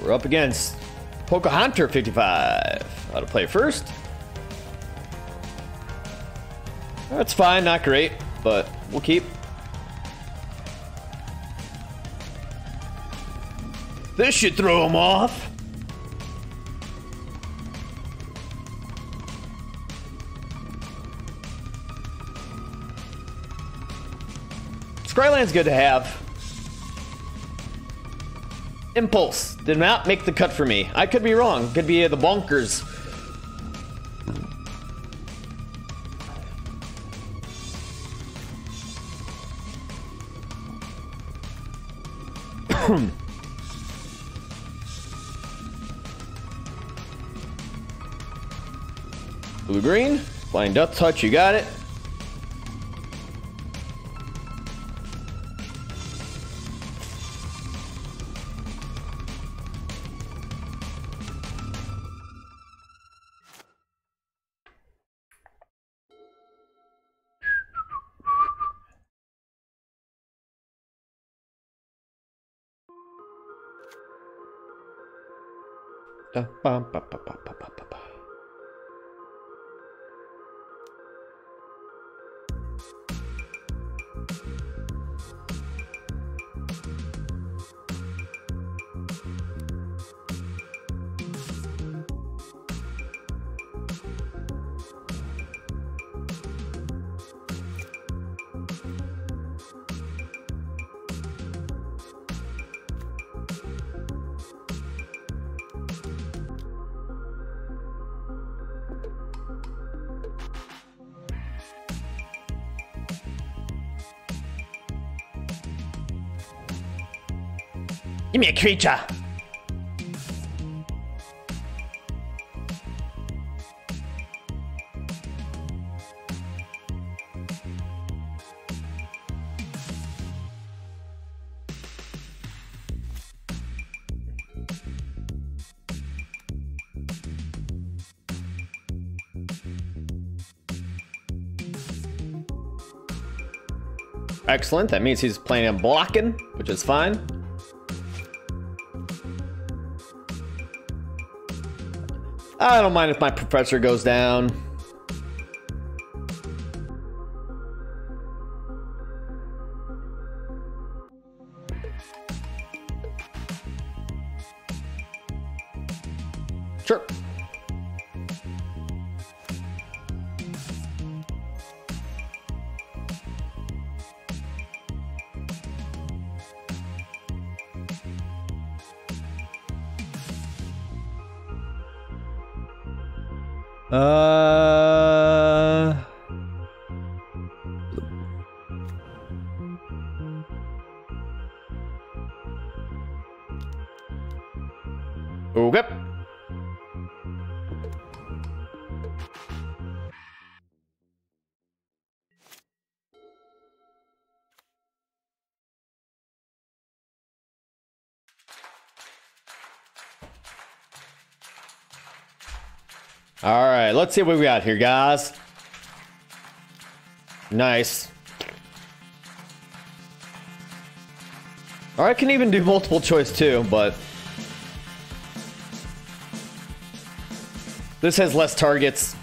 We're up against Pocahontas 55. How to play first? That's fine, not great, but we'll keep. This should throw him off. Scryland's good to have. Impulse did not make the cut for me. I could be wrong. Could be the bonkers. Blue green, blind up touch, you got it. Give me a creature. Excellent. That means he's playing and blocking, which is fine. I don't mind if my professor goes down. Sure. Okay. All right, let's see what we got here, guys. Nice. Or I can even do multiple choice too, but this has less targets.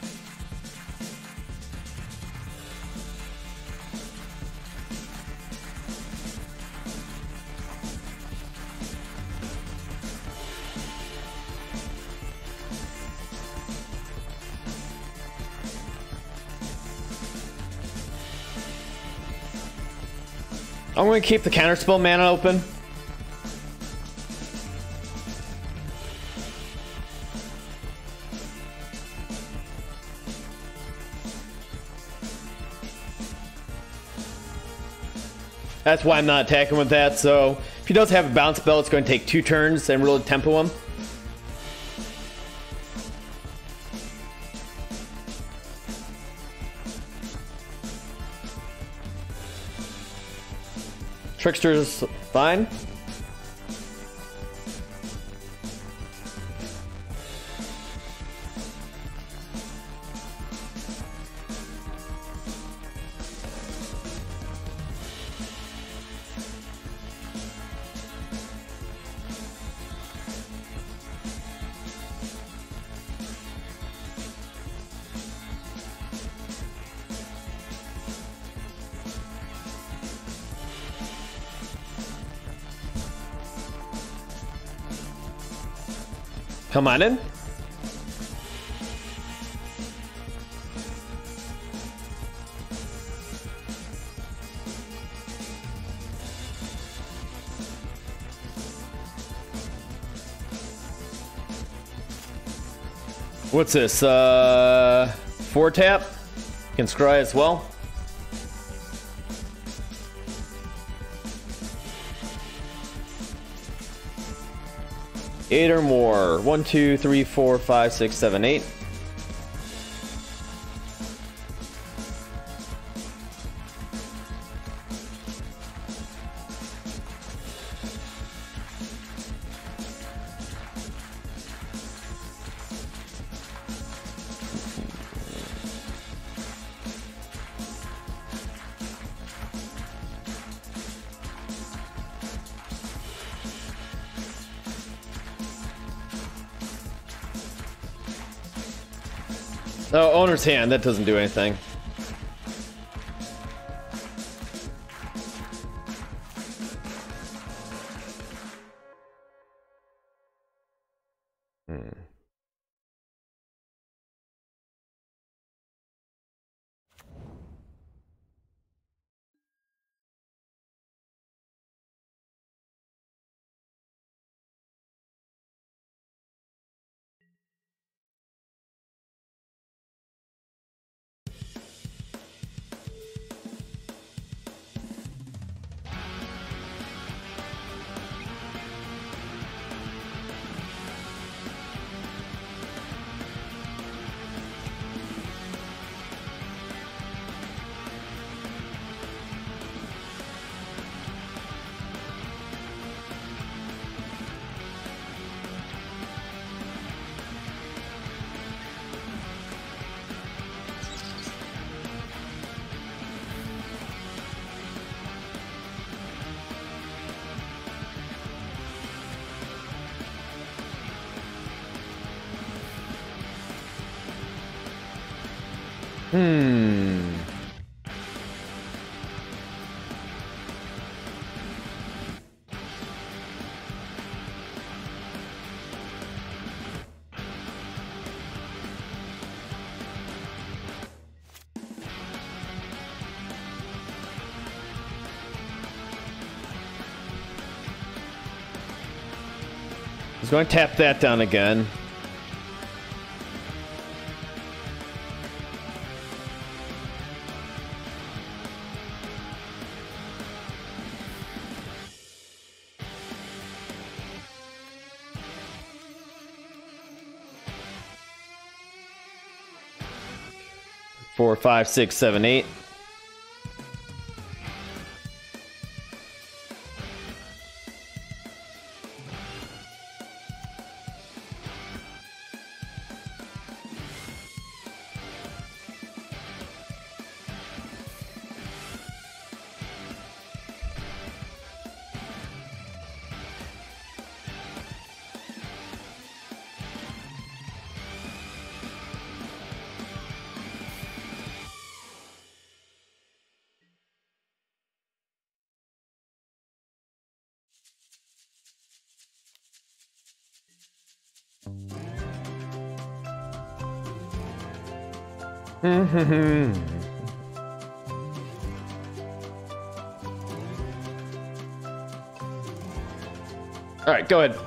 I'm going to keep the counterspell mana open. That's why I'm not attacking with that, so if he does have a bounce spell, it's going to take 2 turns and really tempo him. Trickster's fine. Come on in. What's this? 4-tap? Can scry as well. Eight or more. 1, 2, 3, 4, 5, 6, 7, 8. Oh, owner's hand, that doesn't do anything. He's going to tap that down again. Four, five, six, seven, eight. All right, go ahead.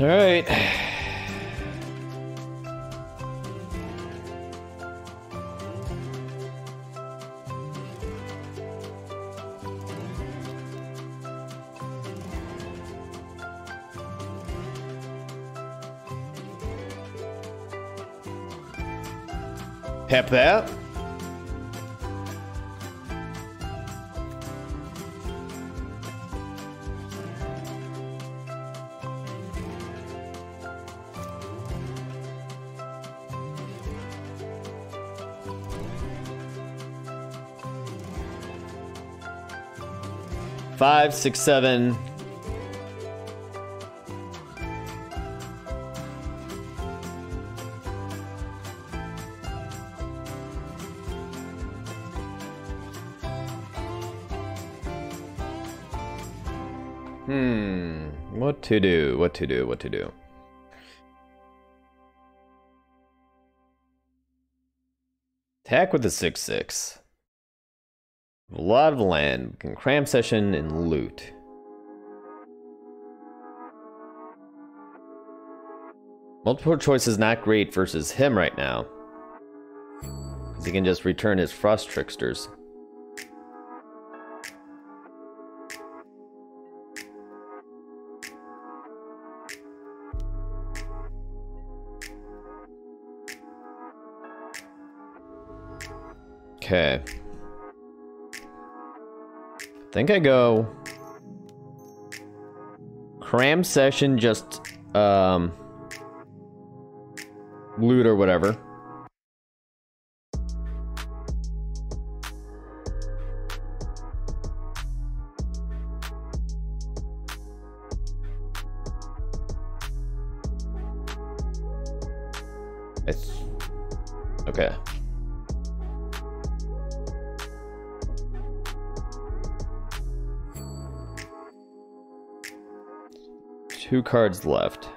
All right. Tap that. Five, six, seven. What to do, what to do, what to do. Attack with the 6-6. A lot of land. We can cram session and loot. Multiple choice is not great versus him right now. Because he can just return his frost tricksters. Okay. I think I go cram session, just loot or whatever. Okay. Two cards left.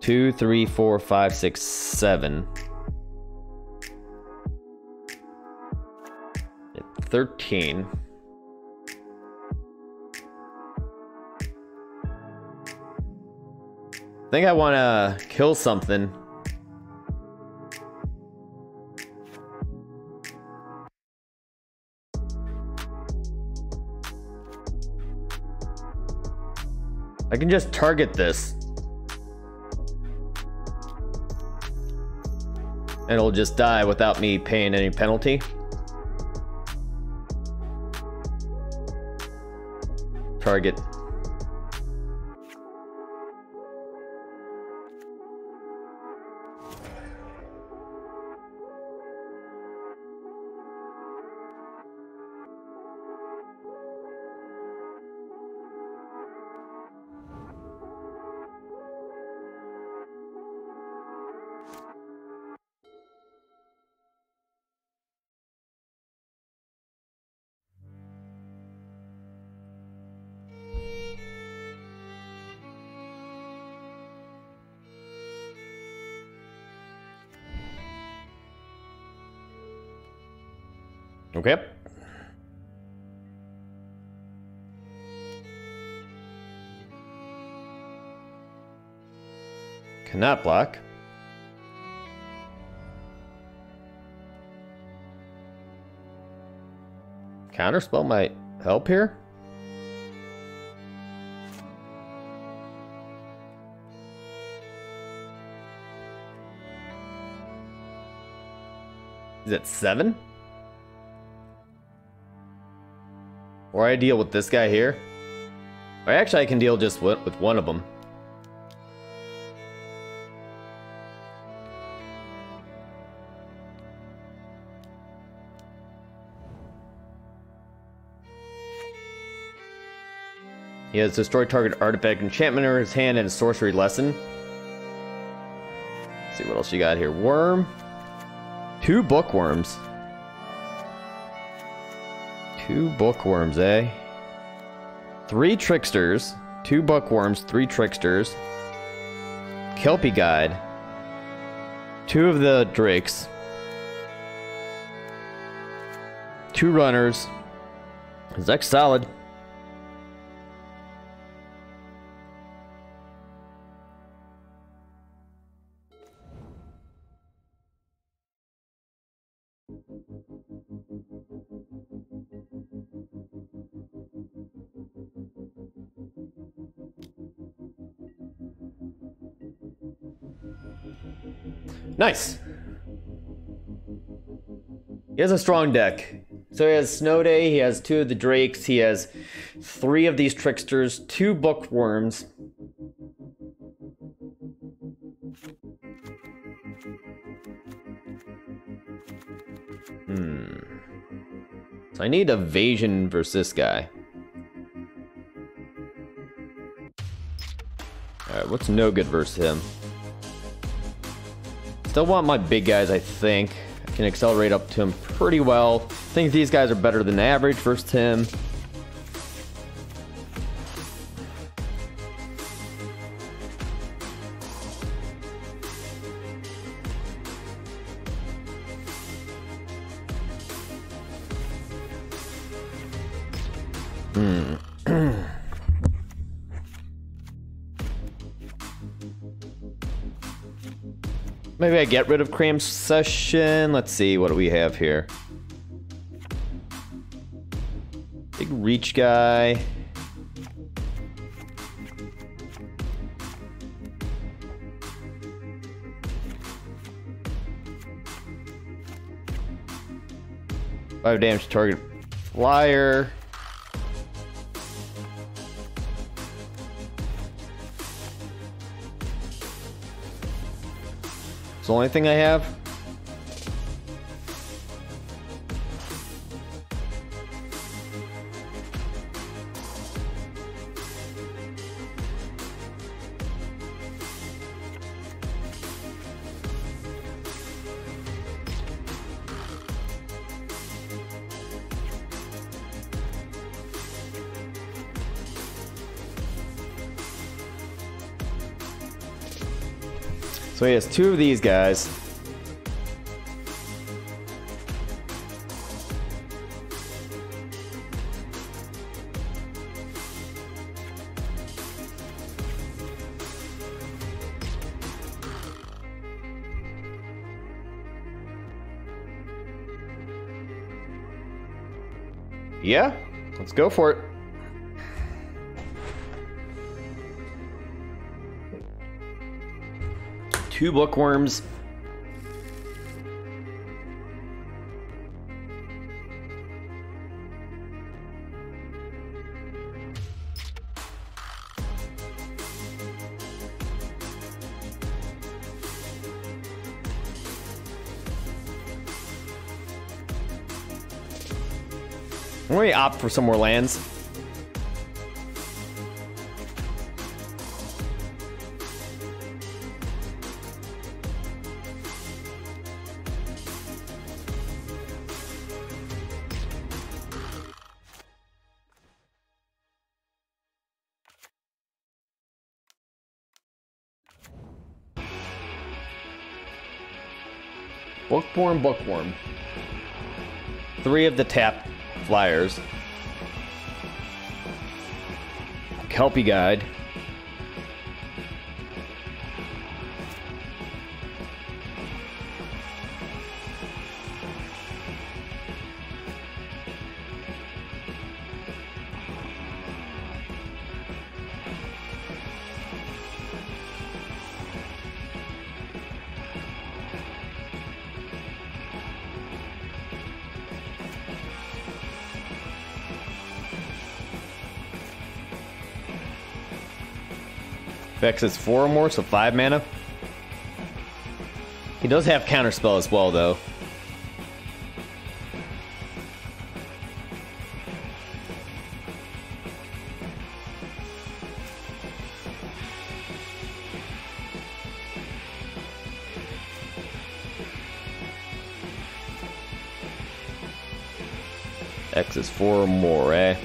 2, 3, 4, 5, 6, 7. 13. I think I want to kill something. I can just target this. And it'll just die without me paying any penalty. Target. Okay. Cannot block. Counterspell might help here. Is it 7? Or I deal with this guy here. Or actually I can deal just with one of them. He has destroyed target artifact enchantment in his hand and a sorcery lesson. Let's see what else you got here. Worm. 2 bookworms. 2 bookworms, eh? 3 tricksters. 2 bookworms, 3 tricksters. Kelpie guide. 2 of the drakes. 2 runners. Zek's solid. Nice. He has a strong deck. So he has Snow Day, he has 2 of the drakes, he has 3 of these tricksters, 2 bookworms. So I need evasion versus this guy. Alright, what's no good versus him? Still want my big guys, I think. I can accelerate up to him pretty well. I think these guys are better than average versus him. Maybe I get rid of Cram session. Let's see, what do we have here? Big reach guy. Five damage to target flyer. It's the only thing I have. So he has two of these guys. Yeah, let's go for it. Two bookworms. Why don't we opt for some more lands? Bookworm. Three of the tap flyers. Kelpie guide. Vex is four or more, so 5 mana. He does have Counterspell as well, though. Vex is four or more, eh?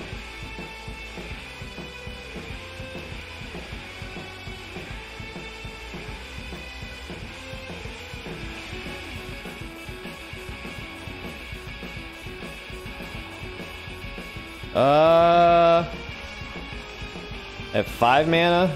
At 5 mana.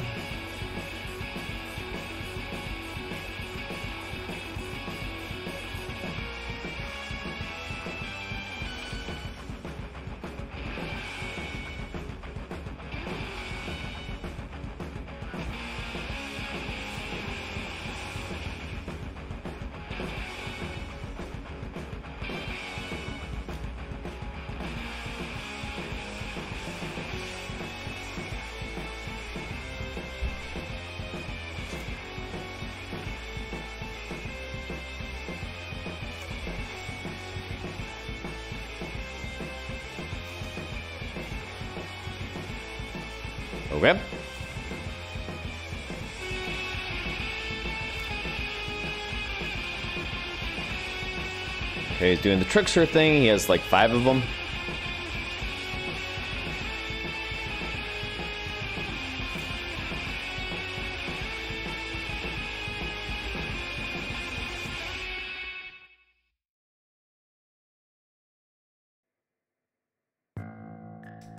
Okay, he's doing the trickster thing. He has like 5 of them.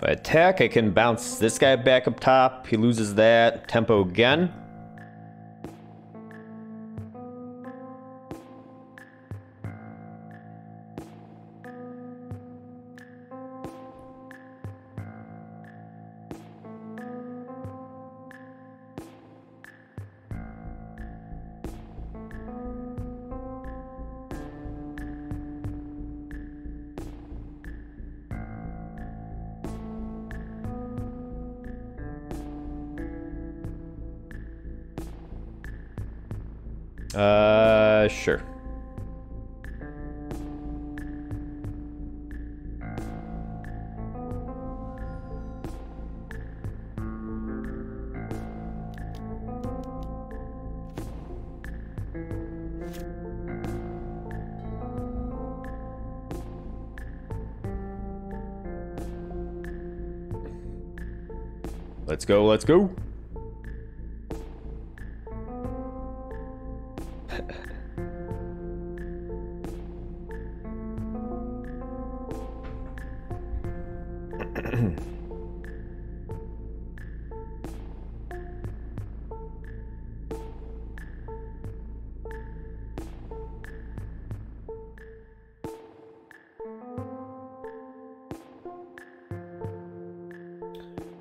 If I attack, I can bounce this guy back up top. He loses that. Tempo again. Sure. Let's go, let's go.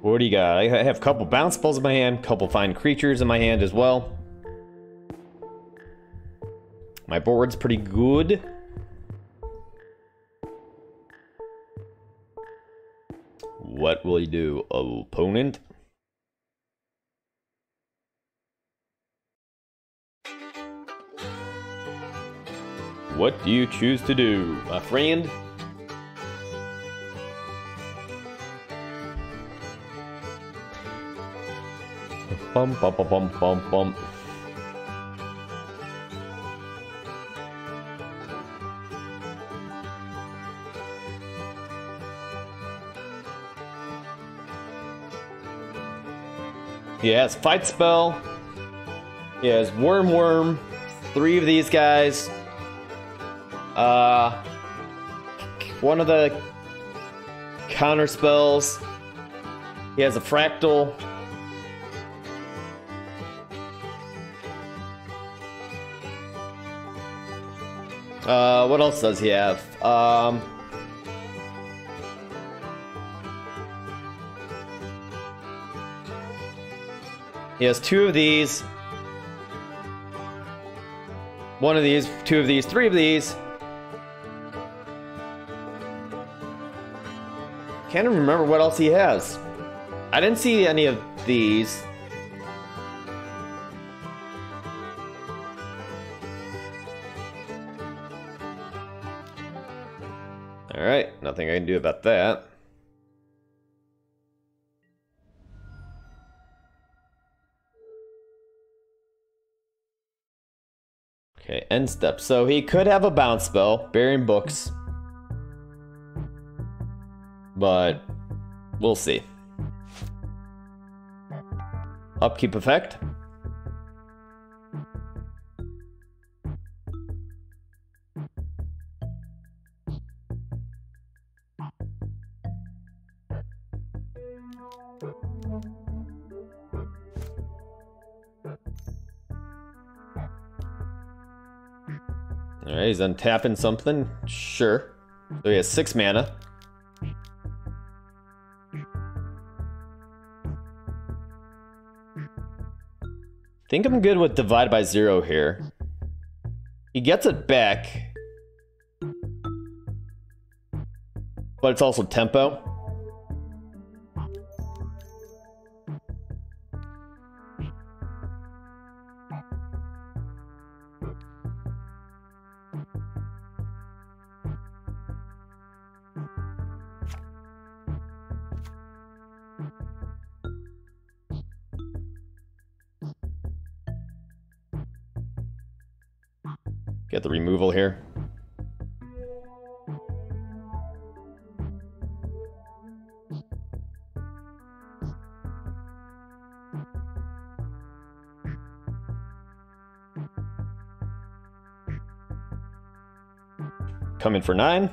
What do you got? I have a couple bounce balls in my hand, a couple fine creatures in my hand as well. My board's pretty good. What will you do, opponent? What do you choose to do, my friend? Bum, bum, bum, bum, bum, bum. Yeah, it's Fight Spell. Yeah, it's Worm. Three of these guys. One of the counter spells. He has a Fractal. What else does he have? He has two of these. One of these, two of these, three of these. Can't even remember what else he has. I didn't see any of these. Alright, nothing I can do about that. Okay, end step. So he could have a bounce spell, Burying Books. But we'll see. Upkeep effect. Alright, he's untapping something. Sure. So he has 6 mana. I think I'm good with divide by zero here. He gets it back. But it's also tempo. Get the removal here. Come in for 9.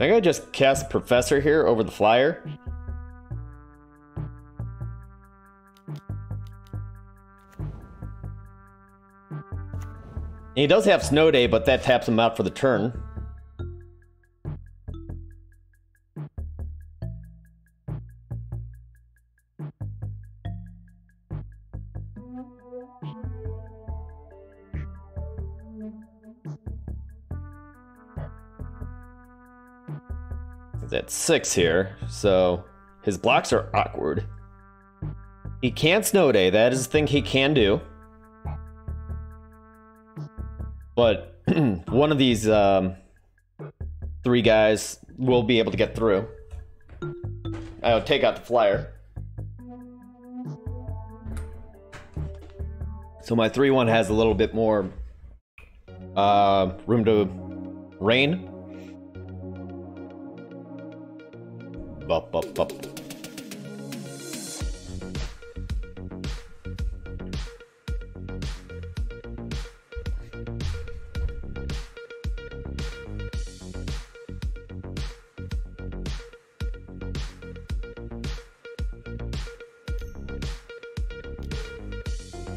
I think I just cast Professor here over the flyer. And he does have Snow Day, but that taps him out for the turn. At 6 here, so his blocks are awkward. He can Snow Day, that is the thing he can do. But one of these three guys will be able to get through. I'll take out the flyer. So my 3-1 has a little bit more room to reign. Up. Is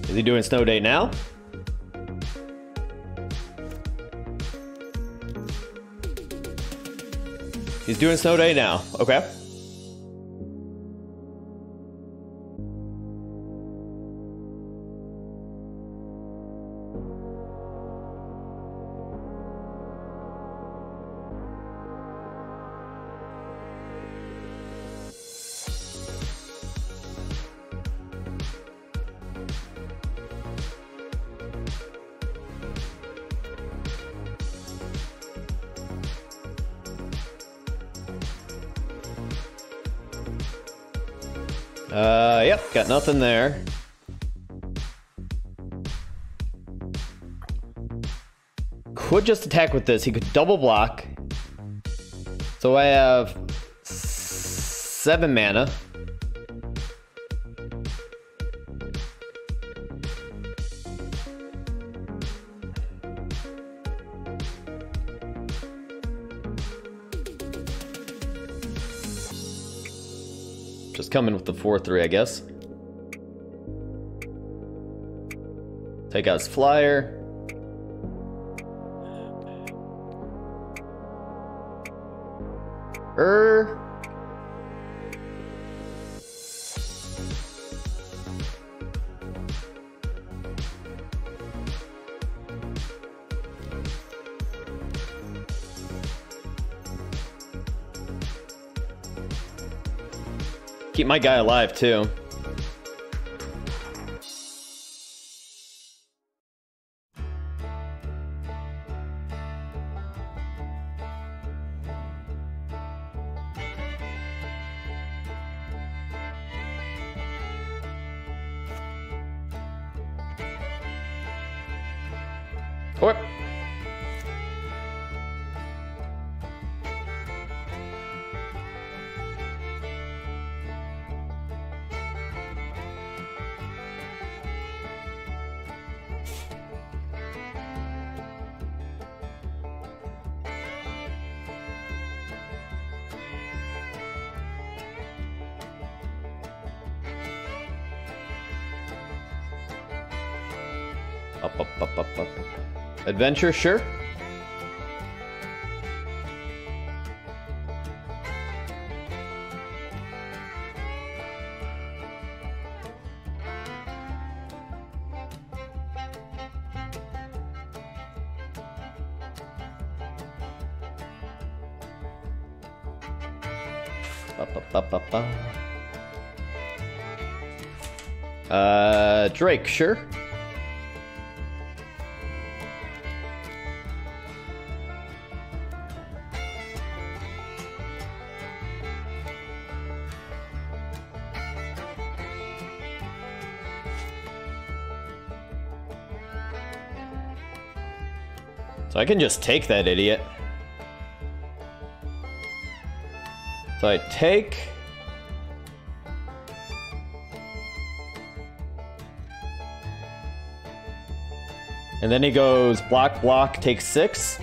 he doing Snow Day now? He's doing Snow Day now. Okay. Yep, got nothing there. Could just attack with this. He could double block. So I have 7 mana. Coming with the 4-3, I guess. Take out his flyer. Keep my guy alive, too. Or... Up. Adventure, sure. Up. Drake, sure. So I can just take that idiot. So I take... And then he goes block, block, take 6.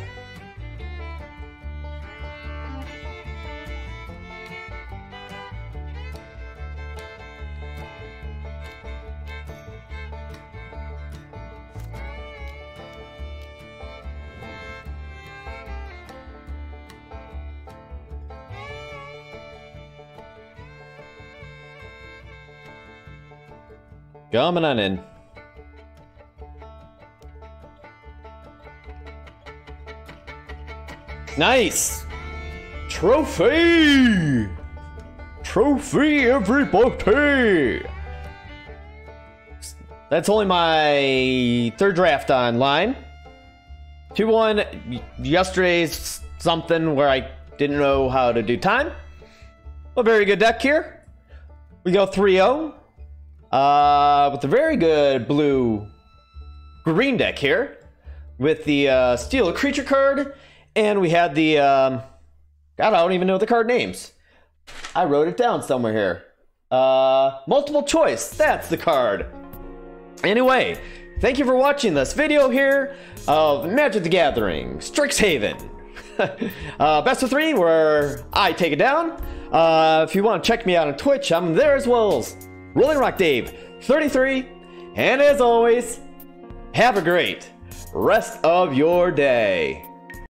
Coming on in. Nice! Trophy! Trophy, everybody! That's only my third draft online. 2-1 yesterday's something where I didn't know how to do time. A very good deck here. We go 3-0. With a very good blue-green deck here. With the steal a creature card. And we had the... God, I don't even know the card names. I wrote it down somewhere here. Multiple Choice. That's the card. Anyway, thank you for watching this video here of Magic the Gathering, Strixhaven. Best of 3 where I take it down. If you want to check me out on Twitch, I'm there as well as Rolling Rock Dave 33. And as always, have a great rest of your day.